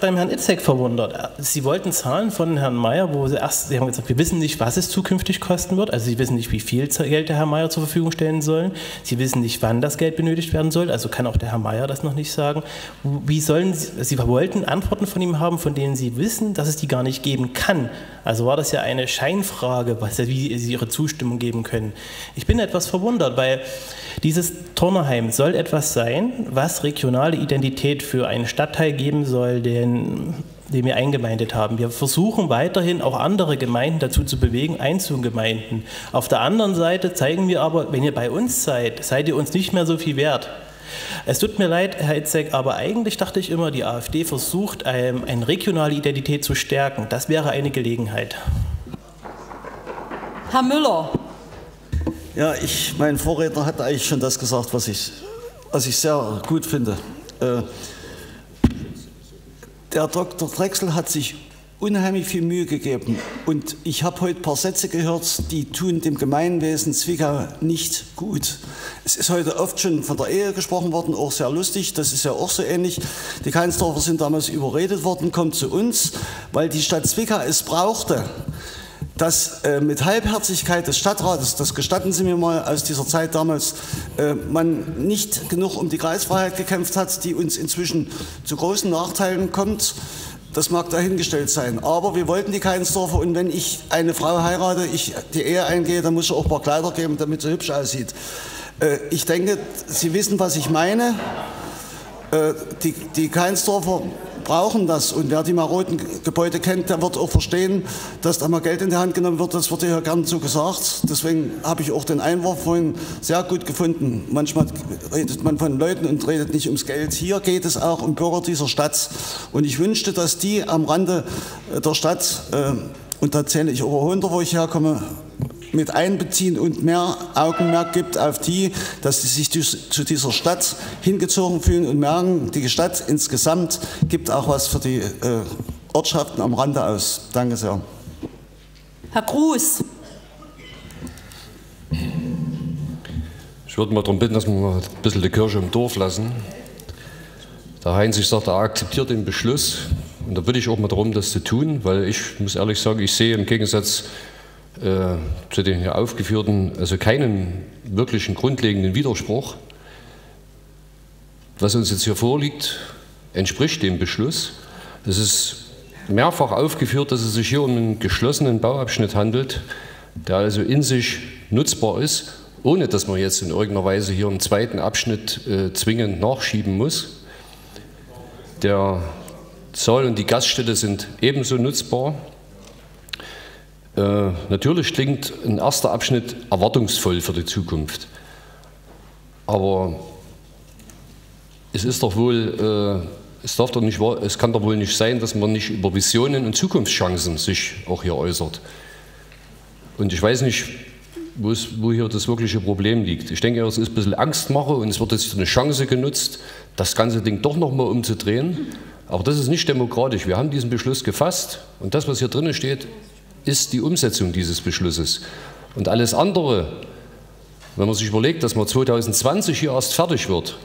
beim Herrn Itzek verwundert. Sie wollten Zahlen von Herrn Mayer, wo Sie haben gesagt, wir wissen nicht, was es zukünftig kosten wird. Also Sie wissen nicht, wie viel Geld der Herr Mayer zur Verfügung stellen soll. Sie wissen nicht, wann das Geld benötigt werden soll. Also kann auch der Herr Mayer das noch nicht sagen. Sie wollten Antworten von ihm haben, von denen Sie wissen, dass es die gar nicht geben kann. Also war das ja eine Scheinfrage, wie Sie Ihre Zustimmung geben können. Ich bin etwas verwundert, weil dieses Turnerheim soll etwas sein, was regionale Identität für einen Stadtteil geben soll, den wir eingemeindet haben. Wir versuchen weiterhin auch andere Gemeinden dazu zu bewegen, einzugemeinden. Auf der anderen Seite zeigen wir aber, wenn ihr bei uns seid, seid ihr uns nicht mehr so viel wert. Es tut mir leid, Herr Itzek, aber eigentlich dachte ich immer, die AfD versucht, eine regionale Identität zu stärken. Das wäre eine Gelegenheit. Herr Müller. Ja, mein Vorredner hat eigentlich schon das gesagt, was ich sehr gut finde. Der Dr. Drechsel hat sich unheimlich viel Mühe gegeben und ich habe heute ein paar Sätze gehört, die tun dem Gemeinwesen Zwickau nicht gut. Es ist heute oft schon von der Ehe gesprochen worden, auch sehr lustig, das ist ja auch so ähnlich. Die Cainsdorfer sind damals überredet worden, kommt zu uns, weil die Stadt Zwickau es brauchte, dass mit Halbherzigkeit des Stadtrates, das gestatten Sie mir mal aus dieser Zeit damals, man nicht genug um die Kreisfreiheit gekämpft hat, die uns inzwischen zu großen Nachteilen kommt. Das mag dahingestellt sein, aber wir wollten die Cainsdorfer, und wenn ich eine Frau heirate, ich die Ehe eingehe, dann muss ich auch ein paar Kleider geben, damit sie hübsch aussieht. Ich denke, Sie wissen, was ich meine. Die Cainsdorfer brauchen das, und wer die maroden Gebäude kennt, der wird auch verstehen, dass da mal Geld in die Hand genommen wird. Das wird ja gern so gesagt. Deswegen habe ich auch den Einwurf vorhin sehr gut gefunden. Manchmal redet man von Leuten und redet nicht ums Geld. Hier geht es auch um Bürger dieser Stadt. Und ich wünschte, dass die am Rande der Stadt, und da zähle ich auch runter, wo ich herkomme, mit einbeziehen und mehr Augenmerk gibt auf die, dass sie sich zu dieser Stadt hingezogen fühlen und merken, die Stadt insgesamt gibt auch was für die Ortschaften am Rande aus. Danke sehr. Herr Gruß. Ich würde mal darum bitten, dass wir mal ein bisschen die Kirche im Dorf lassen. Der Heinzig sagt, er akzeptiert den Beschluss, und da bitte ich auch mal darum, das zu tun, weil ich muss ehrlich sagen, ich sehe im Gegensatz zu den hier aufgeführten, also keinen wirklichen grundlegenden Widerspruch. Was uns jetzt hier vorliegt, entspricht dem Beschluss. Es ist mehrfach aufgeführt, dass es sich hier um einen geschlossenen Bauabschnitt handelt, der also in sich nutzbar ist, ohne dass man jetzt in irgendeiner Weise hier einen zweiten Abschnitt zwingend nachschieben muss. Der Saal und die Gaststätte sind ebenso nutzbar. Natürlich klingt ein erster Abschnitt erwartungsvoll für die Zukunft, aber es ist doch wohl, es kann doch wohl nicht sein, dass man nicht über Visionen und Zukunftschancen sich auch hier äußert. Und ich weiß nicht, wo hier das wirkliche Problem liegt. Ich denke, es ist ein bisschen Angstmache und es wird jetzt eine Chance genutzt, das ganze Ding doch nochmal umzudrehen. Aber das ist nicht demokratisch. Wir haben diesen Beschluss gefasst und das, was hier drin steht, ist die Umsetzung dieses Beschlusses. Und alles andere, wenn man sich überlegt, dass man 2020 hier erst fertig wird,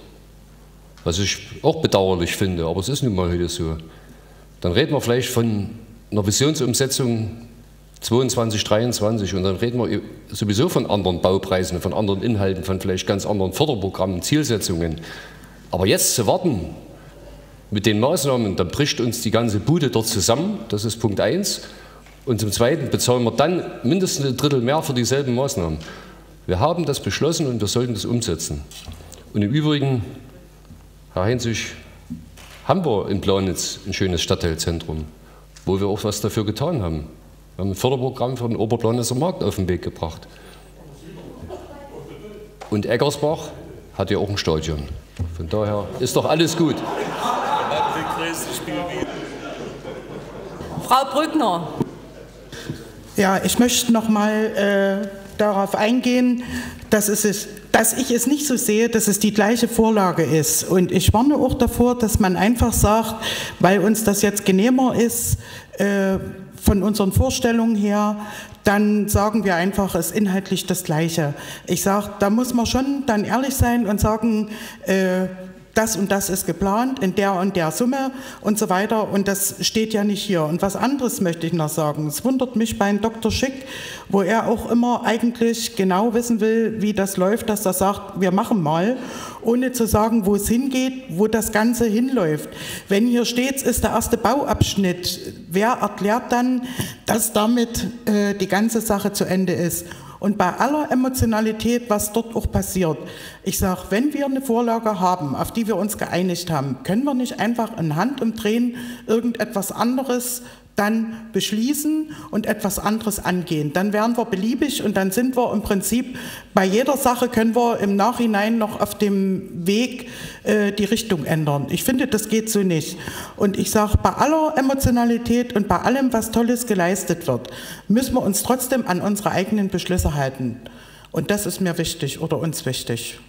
was ich auch bedauerlich finde, aber es ist nun mal heute so, dann reden wir vielleicht von einer Visionsumsetzung 22, 23 und dann reden wir sowieso von anderen Baupreisen, von anderen Inhalten, von vielleicht ganz anderen Förderprogrammen, Zielsetzungen. Aber jetzt zu warten mit den Maßnahmen, dann bricht uns die ganze Bude dort zusammen, das ist Punkt 1. Und zum Zweiten bezahlen wir dann mindestens ein Drittel mehr für dieselben Maßnahmen. Wir haben das beschlossen und wir sollten das umsetzen. Und im Übrigen, Herr Heinzig, haben wir in Planitz ein schönes Stadtteilzentrum, wo wir auch was dafür getan haben. Wir haben ein Förderprogramm für den Oberplanitzer Markt auf den Weg gebracht. Und Eckersbach hat ja auch ein Stadion. Von daher ist doch alles gut. Frau Brückner. Ja, ich möchte noch mal darauf eingehen, dass ich es nicht so sehe, dass es die gleiche Vorlage ist. Und ich warne auch davor, dass man einfach sagt, weil uns das jetzt genehmer ist, von unseren Vorstellungen her, dann sagen wir einfach, es ist inhaltlich das Gleiche. Ich sage, da muss man schon dann ehrlich sein und sagen, das und das ist geplant, in der und der Summe und so weiter. Und das steht ja nicht hier. Und was anderes möchte ich noch sagen. Es wundert mich bei Dr. Schick, wo er auch immer eigentlich genau wissen will, wie das läuft, dass er sagt, wir machen mal, ohne zu sagen, wo es hingeht, wo das Ganze hinläuft. Wenn hier steht, ist der erste Bauabschnitt, wer erklärt dann, dass damit die ganze Sache zu Ende ist? Und bei aller Emotionalität, was dort auch passiert, ich sage, wenn wir eine Vorlage haben, auf die wir uns geeinigt haben, können wir nicht einfach in Handumdrehen irgendetwas anderes dann beschließen und etwas anderes angehen. Dann wären wir beliebig und dann sind wir im Prinzip bei jeder Sache, können wir im Nachhinein noch auf dem Weg die Richtung ändern. Ich finde, das geht so nicht. Und ich sage, bei aller Emotionalität und bei allem, was Tolles geleistet wird, müssen wir uns trotzdem an unsere eigenen Beschlüsse halten. Und das ist mir wichtig oder uns wichtig.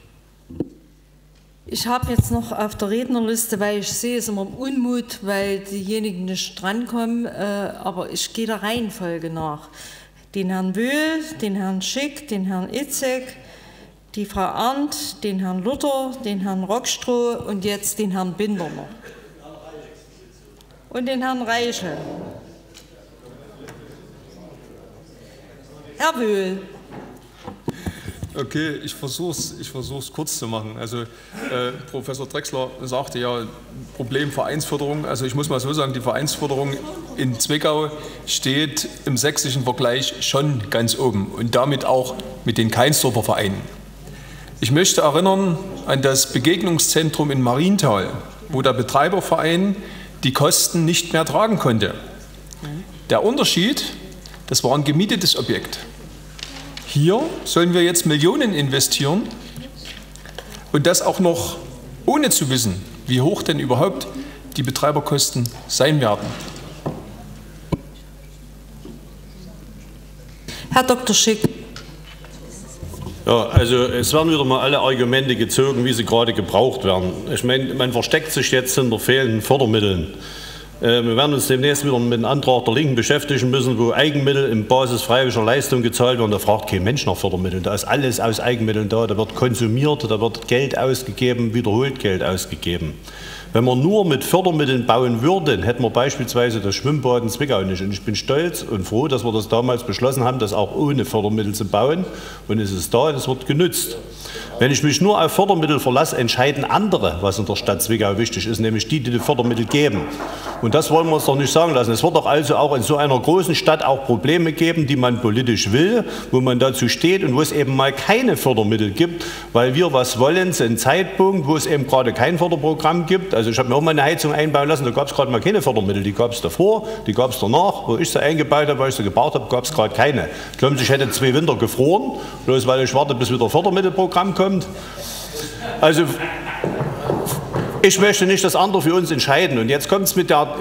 Ich habe jetzt noch auf der Rednerliste, weil ich sehe, es ist immer Unmut, weil diejenigen nicht drankommen, aber ich gehe der Reihenfolge nach. Den Herrn Wöhl, den Herrn Schick, den Herrn Itzek, die Frau Arndt, den Herrn Luther, den Herrn Rockstroh und jetzt den Herrn Binder noch. Und den Herrn Reichel. Herr Wöhl. Okay, ich versuch's kurz zu machen. Also Professor Drechsler sagte ja, Problem Vereinsförderung. Also ich muss mal so sagen, die Vereinsförderung in Zwickau steht im sächsischen Vergleich schon ganz oben und damit auch mit den Cainsdorfer Vereinen. Ich möchte erinnern an das Begegnungszentrum in Marienthal, wo der Betreiberverein die Kosten nicht mehr tragen konnte. Der Unterschied, das war ein gemietetes Objekt. Hier sollen wir jetzt Millionen investieren und das auch noch ohne zu wissen, wie hoch denn überhaupt die Betreiberkosten sein werden. Herr Dr. Schick. Ja, also es werden wieder mal alle Argumente gezogen, wie sie gerade gebraucht werden. Ich meine, man versteckt sich jetzt hinter fehlenden Fördermitteln. Wir werden uns demnächst wieder mit einem Antrag der Linken beschäftigen müssen, wo Eigenmittel im Basis freiwilliger Leistung gezahlt werden. Da fragt kein Mensch nach Fördermitteln. Da ist alles aus Eigenmitteln da. Da wird konsumiert, da wird Geld ausgegeben, wiederholt Geld ausgegeben. Wenn wir nur mit Fördermitteln bauen würden, hätten wir beispielsweise das Schwimmbad in Zwickau nicht. Und ich bin stolz und froh, dass wir das damals beschlossen haben, das auch ohne Fördermittel zu bauen. Und es ist da und es wird genützt. Wenn ich mich nur auf Fördermittel verlasse, entscheiden andere, was in der Stadt Zwickau wichtig ist, nämlich die, die die Fördermittel geben. Und das wollen wir uns doch nicht sagen lassen. Es wird doch also auch in so einer großen Stadt auch Probleme geben, die man politisch will, wo man dazu steht und wo es eben mal keine Fördermittel gibt, weil wir was wollen, zu einem Zeitpunkt, wo es eben gerade kein Förderprogramm gibt. Also ich habe mir auch mal eine Heizung einbauen lassen, da gab es gerade mal keine Fördermittel. Die gab es davor, die gab es danach. Wo ich sie eingebaut habe, weil ich sie gebaut habe, gab es gerade keine. Ich glaube, ich hätte 2 Winter gefroren, bloß weil ich warte, bis wieder Fördermittelprogramm kommt. Also ich möchte nicht, dass andere für uns entscheiden. Und jetzt kommt es mit der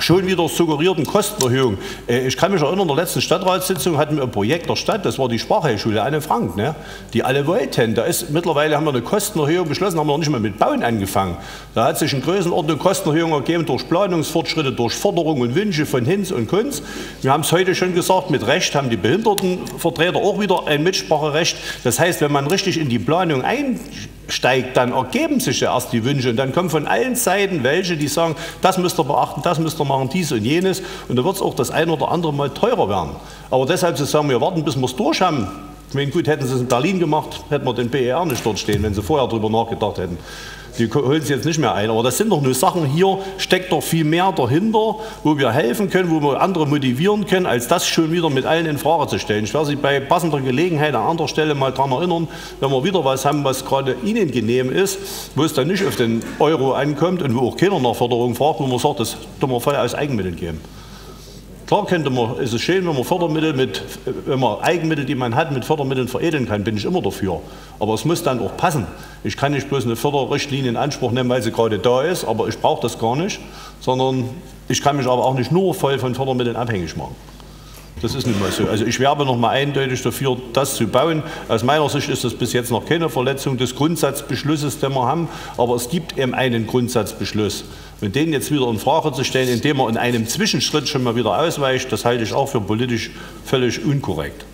schon wieder suggerierten Kostenerhöhung. Ich kann mich erinnern, in der letzten Stadtratssitzung hatten wir ein Projekt der Stadt, das war die Sprachheilschule Anne Frank, ne? Die alle wollten. Da ist, mittlerweile haben wir eine Kostenerhöhung beschlossen, haben wir noch nicht mal mit Bauen angefangen. Da hat sich in Größenordnung Kostenerhöhung ergeben durch Planungsfortschritte, durch Forderungen und Wünsche von Hinz und Kunz. Wir haben es heute schon gesagt, mit Recht haben die Behindertenvertreter auch wieder ein Mitspracherecht. Das heißt, wenn man richtig in die Planung einsteigt, dann ergeben sich ja erst die Wünsche und dann kommen von allen Seiten welche, die sagen, das müsst ihr beachten, das müsst ihr machen, dies und jenes, und dann wird es auch das ein oder andere Mal teurer werden. Aber deshalb zu sagen, wir warten, bis wir es durch haben, ich meine, gut, hätten sie es in Berlin gemacht, hätten wir den BER nicht dort stehen, wenn sie vorher darüber nachgedacht hätten. Die holen es jetzt nicht mehr ein, aber das sind doch nur Sachen, hier steckt doch viel mehr dahinter, wo wir helfen können, wo wir andere motivieren können, als das schon wieder mit allen in Frage zu stellen. Ich werde Sie bei passender Gelegenheit an anderer Stelle mal daran erinnern, wenn wir wieder was haben, was gerade Ihnen genehm ist, wo es dann nicht auf den Euro ankommt und wo auch keiner nach Förderung fragt, wo man sagt, das tun wir voll aus Eigenmitteln geben. Klar könnte man, ist es schön, wenn man Fördermittel mit, wenn man Eigenmittel, die man hat, mit Fördermitteln veredeln kann, bin ich immer dafür. Aber es muss dann auch passen. Ich kann nicht bloß eine Förderrichtlinie in Anspruch nehmen, weil sie gerade da ist, aber ich brauche das gar nicht, sondern ich kann mich aber auch nicht nur voll von Fördermitteln abhängig machen. Das ist nicht mal so. Also ich werbe noch mal eindeutig dafür, das zu bauen. Aus meiner Sicht ist das bis jetzt noch keine Verletzung des Grundsatzbeschlusses, den wir haben. Aber es gibt eben einen Grundsatzbeschluss. Und den jetzt wieder in Frage zu stellen, indem man in einem Zwischenschritt schon mal wieder ausweicht, das halte ich auch für politisch völlig unkorrekt.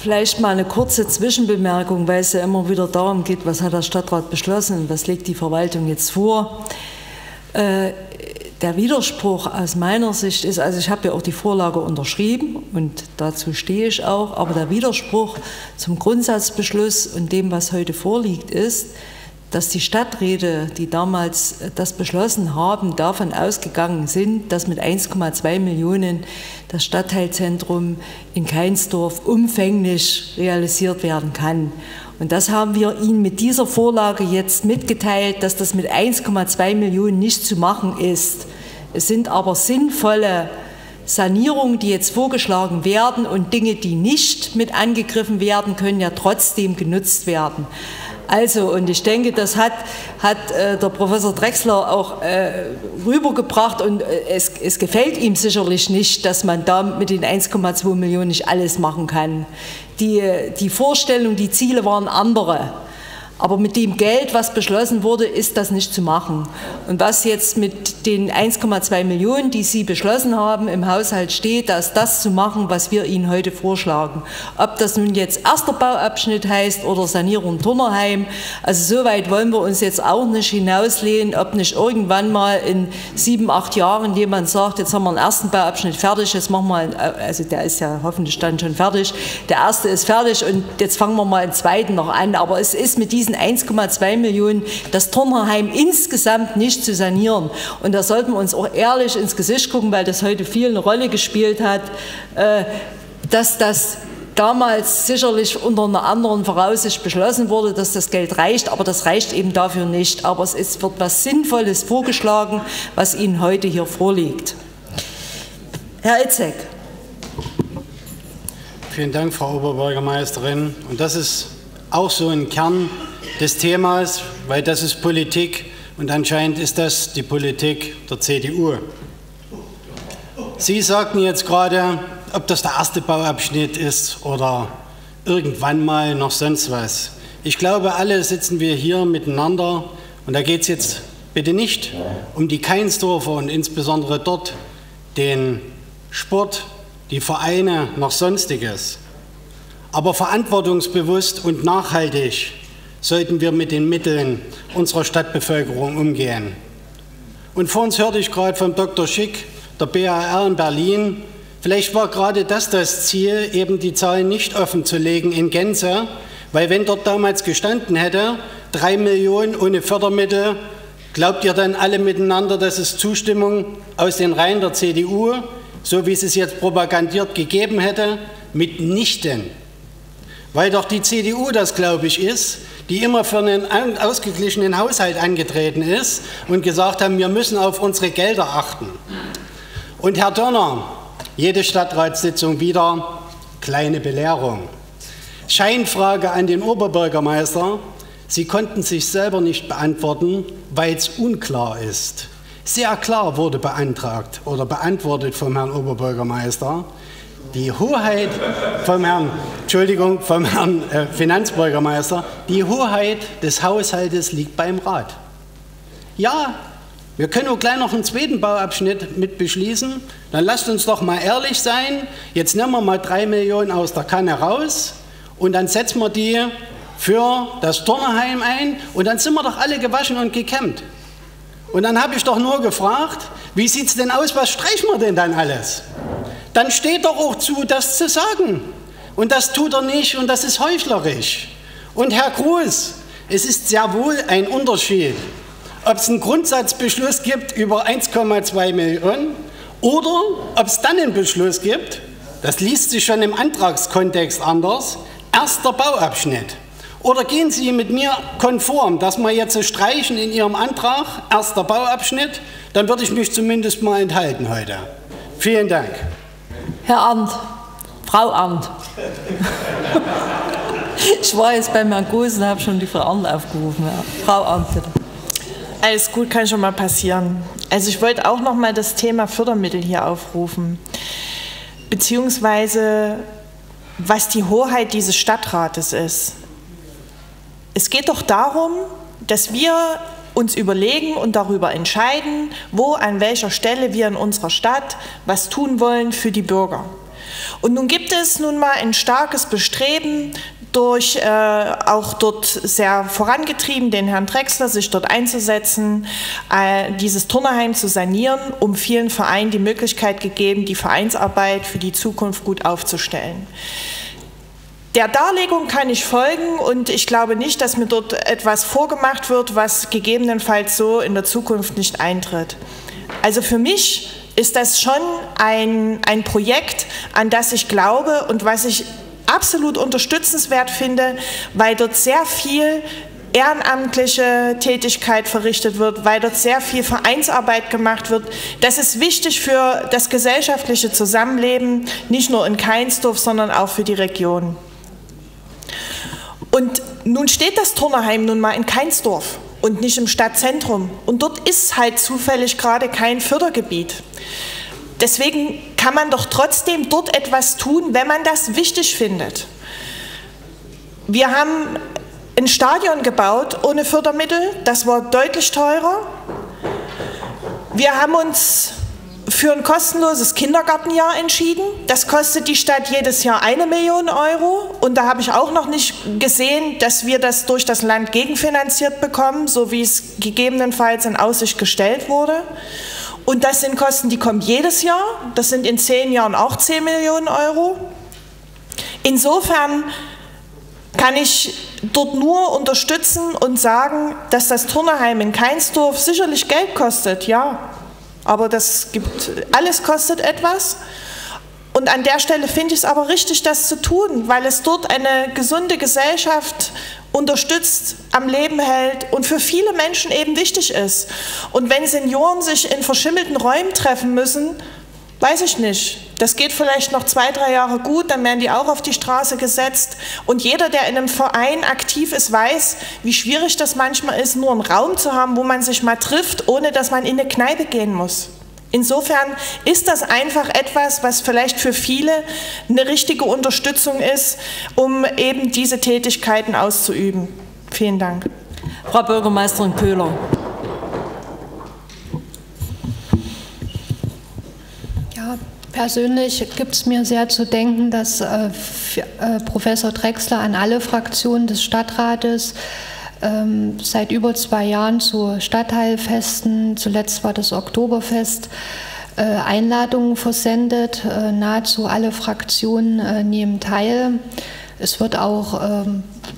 Vielleicht mal eine kurze Zwischenbemerkung, weil es ja immer wieder darum geht, was hat der Stadtrat beschlossen, was legt die Verwaltung jetzt vor. Der Widerspruch aus meiner Sicht ist, also ich habe ja auch die Vorlage unterschrieben und dazu stehe ich auch, aber der Widerspruch zum Grundsatzbeschluss und dem, was heute vorliegt, ist, dass die Stadträte, die damals das beschlossen haben, davon ausgegangen sind, dass mit 1,2 Millionen das Stadtteilzentrum in Cainsdorf umfänglich realisiert werden kann. Und das haben wir Ihnen mit dieser Vorlage jetzt mitgeteilt, dass das mit 1,2 Millionen nicht zu machen ist. Es sind aber sinnvolle Sanierungen, die jetzt vorgeschlagen werden, und Dinge, die nicht mit angegriffen werden, können ja trotzdem genutzt werden. Also, und ich denke, das hat der Professor Drechsler auch rübergebracht, und es gefällt ihm sicherlich nicht, dass man da mit den 1,2 Millionen nicht alles machen kann. Die Vorstellung, die Ziele waren andere. Aber mit dem Geld, was beschlossen wurde, ist das nicht zu machen. Und was jetzt mit den 1,2 Millionen, die Sie beschlossen haben, im Haushalt steht, da ist das zu machen, was wir Ihnen heute vorschlagen. Ob das nun jetzt erster Bauabschnitt heißt oder Sanierung Turnerheim, also so weit wollen wir uns jetzt auch nicht hinauslehnen, ob nicht irgendwann mal in 7, 8 Jahren jemand sagt, jetzt haben wir einen ersten Bauabschnitt fertig, jetzt machen wir, also der ist ja hoffentlich dann schon fertig, der erste ist fertig und jetzt fangen wir mal einen zweiten noch an. Aber es ist mit diesen 1,2 Millionen das Turnerheim insgesamt nicht zu sanieren. Und da sollten wir uns auch ehrlich ins Gesicht gucken, weil das heute viel eine Rolle gespielt hat, dass das damals sicherlich unter einer anderen Voraussicht beschlossen wurde, dass das Geld reicht, aber das reicht eben dafür nicht. Aber es wird was Sinnvolles vorgeschlagen, was Ihnen heute hier vorliegt. Herr Itzek. Vielen Dank, Frau Oberbürgermeisterin. Und das ist auch so ein Kern des Themas, weil das ist Politik und anscheinend ist das die Politik der CDU. Sie sagten jetzt gerade, ob das der erste Bauabschnitt ist oder irgendwann mal noch sonst was. Ich glaube, alle sitzen wir hier miteinander und da geht es jetzt bitte nicht um die Cainsdorfer und insbesondere dort den Sport, die Vereine, noch Sonstiges. Aber verantwortungsbewusst und nachhaltig sollten wir mit den Mitteln unserer Stadtbevölkerung umgehen. Und vor uns hörte ich gerade vom Dr. Schick, der BAR in Berlin, vielleicht war gerade das Ziel, eben die Zahlen nicht offenzulegen in Gänze, weil wenn dort damals gestanden hätte, 3 Millionen ohne Fördermittel, glaubt ihr dann alle miteinander, dass es Zustimmung aus den Reihen der CDU, so wie es jetzt propagandiert gegeben hätte, mitnichten? Weil doch die CDU das, glaube ich, ist, die immer für einen ausgeglichenen Haushalt angetreten ist und gesagt haben, wir müssen auf unsere Gelder achten. Und Herr Dörner, jede Stadtratssitzung wieder kleine Belehrung. Scheinfrage an den Oberbürgermeister, Sie konnten sich selber nicht beantworten, weil es unklar ist. Sehr klar wurde beantragt oder beantwortet vom Herrn Oberbürgermeister, die Hoheit vom Herrn, Entschuldigung, vom Herrn Finanzbürgermeister, die Hoheit des Haushaltes liegt beim Rat. Ja, wir können auch gleich noch einen zweiten Bauabschnitt mit beschließen. Dann lasst uns doch mal ehrlich sein. Jetzt nehmen wir mal 3 Millionen aus der Kanne raus und dann setzen wir die für das Turnerheim ein und dann sind wir doch alle gewaschen und gekämmt. Und dann habe ich doch nur gefragt, wie sieht es denn aus, was streichen wir denn dann alles? Dann steht doch auch zu, das zu sagen. Und das tut er nicht und das ist heuchlerisch. Und Herr Kruse, es ist sehr wohl ein Unterschied, ob es einen Grundsatzbeschluss gibt über 1,2 Millionen oder ob es dann einen Beschluss gibt, das liest sich schon im Antragskontext anders, erster Bauabschnitt. Oder gehen Sie mit mir konform, dass wir jetzt streichen in Ihrem Antrag, erster Bauabschnitt, dann würde ich mich zumindest mal enthalten heute. Vielen Dank. Herr Arndt, Frau Arndt. Ich war jetzt bei Herrn Kruse und habe schon die Frau Arndt aufgerufen. Ja. Frau Arndt, bitte. Alles gut, kann schon mal passieren. Also ich wollte auch noch mal das Thema Fördermittel hier aufrufen, beziehungsweise was die Hoheit dieses Stadtrates ist. Es geht doch darum, dass wir uns überlegen und darüber entscheiden, wo, an welcher Stelle wir in unserer Stadt was tun wollen für die Bürger. Und nun gibt es nun mal ein starkes Bestreben, durch auch dort sehr vorangetrieben, den Herrn Drechsler, sich dort einzusetzen, dieses Turnerheim zu sanieren, um vielen Vereinen die Möglichkeit gegeben, die Vereinsarbeit für die Zukunft gut aufzustellen. Der Darlegung kann ich folgen und ich glaube nicht, dass mir dort etwas vorgemacht wird, was gegebenenfalls so in der Zukunft nicht eintritt. Also für mich ist das schon ein Projekt, an das ich glaube und was ich absolut unterstützenswert finde, weil dort sehr viel ehrenamtliche Tätigkeit verrichtet wird, weil dort sehr viel Vereinsarbeit gemacht wird. Das ist wichtig für das gesellschaftliche Zusammenleben, nicht nur in Cainsdorf, sondern auch für die Region. Und nun steht das Turnerheim nun mal in Cainsdorf und nicht im Stadtzentrum. Und dort ist halt zufällig gerade kein Fördergebiet. Deswegen kann man doch trotzdem dort etwas tun, wenn man das wichtig findet. Wir haben ein Stadion gebaut ohne Fördermittel, das war deutlich teurer. Wir haben uns für ein kostenloses Kindergartenjahr entschieden. Das kostet die Stadt jedes Jahr 1 Million Euro. Und da habe ich auch noch nicht gesehen, dass wir das durch das Land gegenfinanziert bekommen, so wie es gegebenenfalls in Aussicht gestellt wurde. Und das sind Kosten, die kommen jedes Jahr. Das sind in 10 Jahren auch 10 Millionen Euro. Insofern kann ich dort nur unterstützen und sagen, dass das Turnerheim in Cainsdorf sicherlich Geld kostet, ja. Aber das gibt, alles kostet etwas. Und an der Stelle finde ich es aber richtig, das zu tun, weil es dort eine gesunde Gesellschaft unterstützt, am Leben hält und für viele Menschen eben wichtig ist. Und wenn Senioren sich in verschimmelten Räumen treffen müssen, weiß ich nicht. Das geht vielleicht noch 2, 3 Jahre gut, dann werden die auch auf die Straße gesetzt. Und jeder, der in einem Verein aktiv ist, weiß, wie schwierig das manchmal ist, nur einen Raum zu haben, wo man sich mal trifft, ohne dass man in eine Kneipe gehen muss. Insofern ist das einfach etwas, was vielleicht für viele eine richtige Unterstützung ist, um eben diese Tätigkeiten auszuüben. Vielen Dank. Frau Bürgermeisterin Köhler. Ja, persönlich gibt es mir sehr zu denken, dass Professor Drechsler an alle Fraktionen des Stadtrates seit über 2 Jahren zu Stadtteilfesten, zuletzt war das Oktoberfest, Einladungen versendet. Nahezu alle Fraktionen nehmen teil. Es wird auch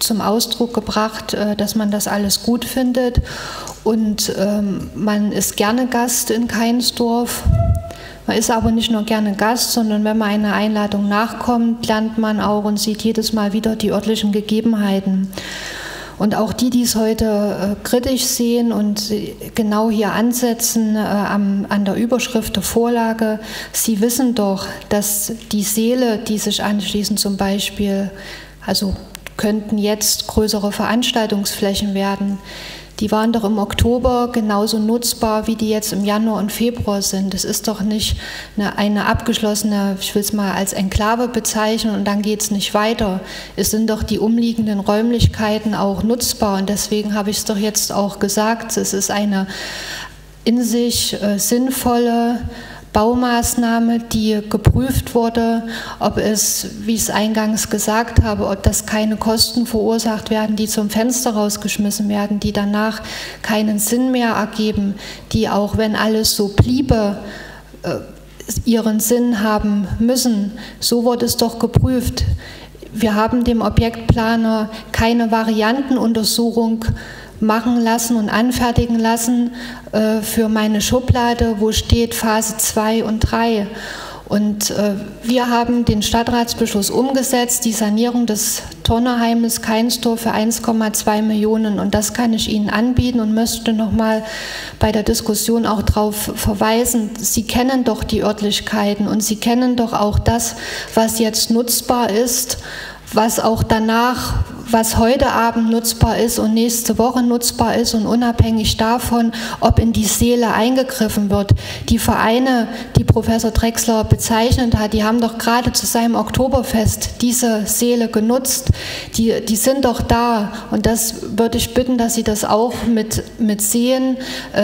zum Ausdruck gebracht, dass man das alles gut findet. Und man ist gerne Gast in Cainsdorf. Man ist aber nicht nur gerne Gast, sondern wenn man einer Einladung nachkommt, lernt man auch und sieht jedes Mal wieder die örtlichen Gegebenheiten. Und auch die, die es heute kritisch sehen und genau hier ansetzen an der Überschrift der Vorlage, sie wissen doch, dass die Säle, die sich anschließen zum Beispiel, also könnten jetzt größere Veranstaltungsflächen werden, die waren doch im Oktober genauso nutzbar, wie die jetzt im Januar und Februar sind. Das ist doch nicht eine abgeschlossene, ich will es mal als Enklave bezeichnen und dann geht es nicht weiter. Es sind doch die umliegenden Räumlichkeiten auch nutzbar und deswegen habe ich es doch jetzt auch gesagt, es ist eine in sich sinnvolle Baumaßnahme, die geprüft wurde, ob es, wie ich es eingangs gesagt habe, ob das keine Kosten verursacht werden, die zum Fenster rausgeschmissen werden, die danach keinen Sinn mehr ergeben, die auch, wenn alles so bliebe, ihren Sinn haben müssen. So wurde es doch geprüft. Wir haben dem Objektplaner keine Variantenuntersuchung machen lassen und anfertigen lassen für meine Schublade, wo steht Phase 2 und 3. Und wir haben den Stadtratsbeschluss umgesetzt, die Sanierung des Turneheimes Cainsdorf für 1,2 Millionen. Und das kann ich Ihnen anbieten und möchte nochmal bei der Diskussion auch darauf verweisen. Sie kennen doch die Örtlichkeiten und Sie kennen doch auch das, was jetzt nutzbar ist, was auch danach, was heute Abend nutzbar ist und nächste Woche nutzbar ist und unabhängig davon, ob in die Seele eingegriffen wird. Die Vereine, die Professor Drechsler bezeichnet hat, die haben doch gerade zu seinem Oktoberfest diese Seele genutzt. Die sind doch da und das würde ich bitten, dass Sie das auch mit sehen,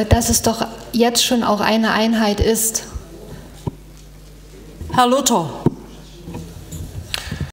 dass es doch jetzt schon auch eine Einheit ist. Herr Luther.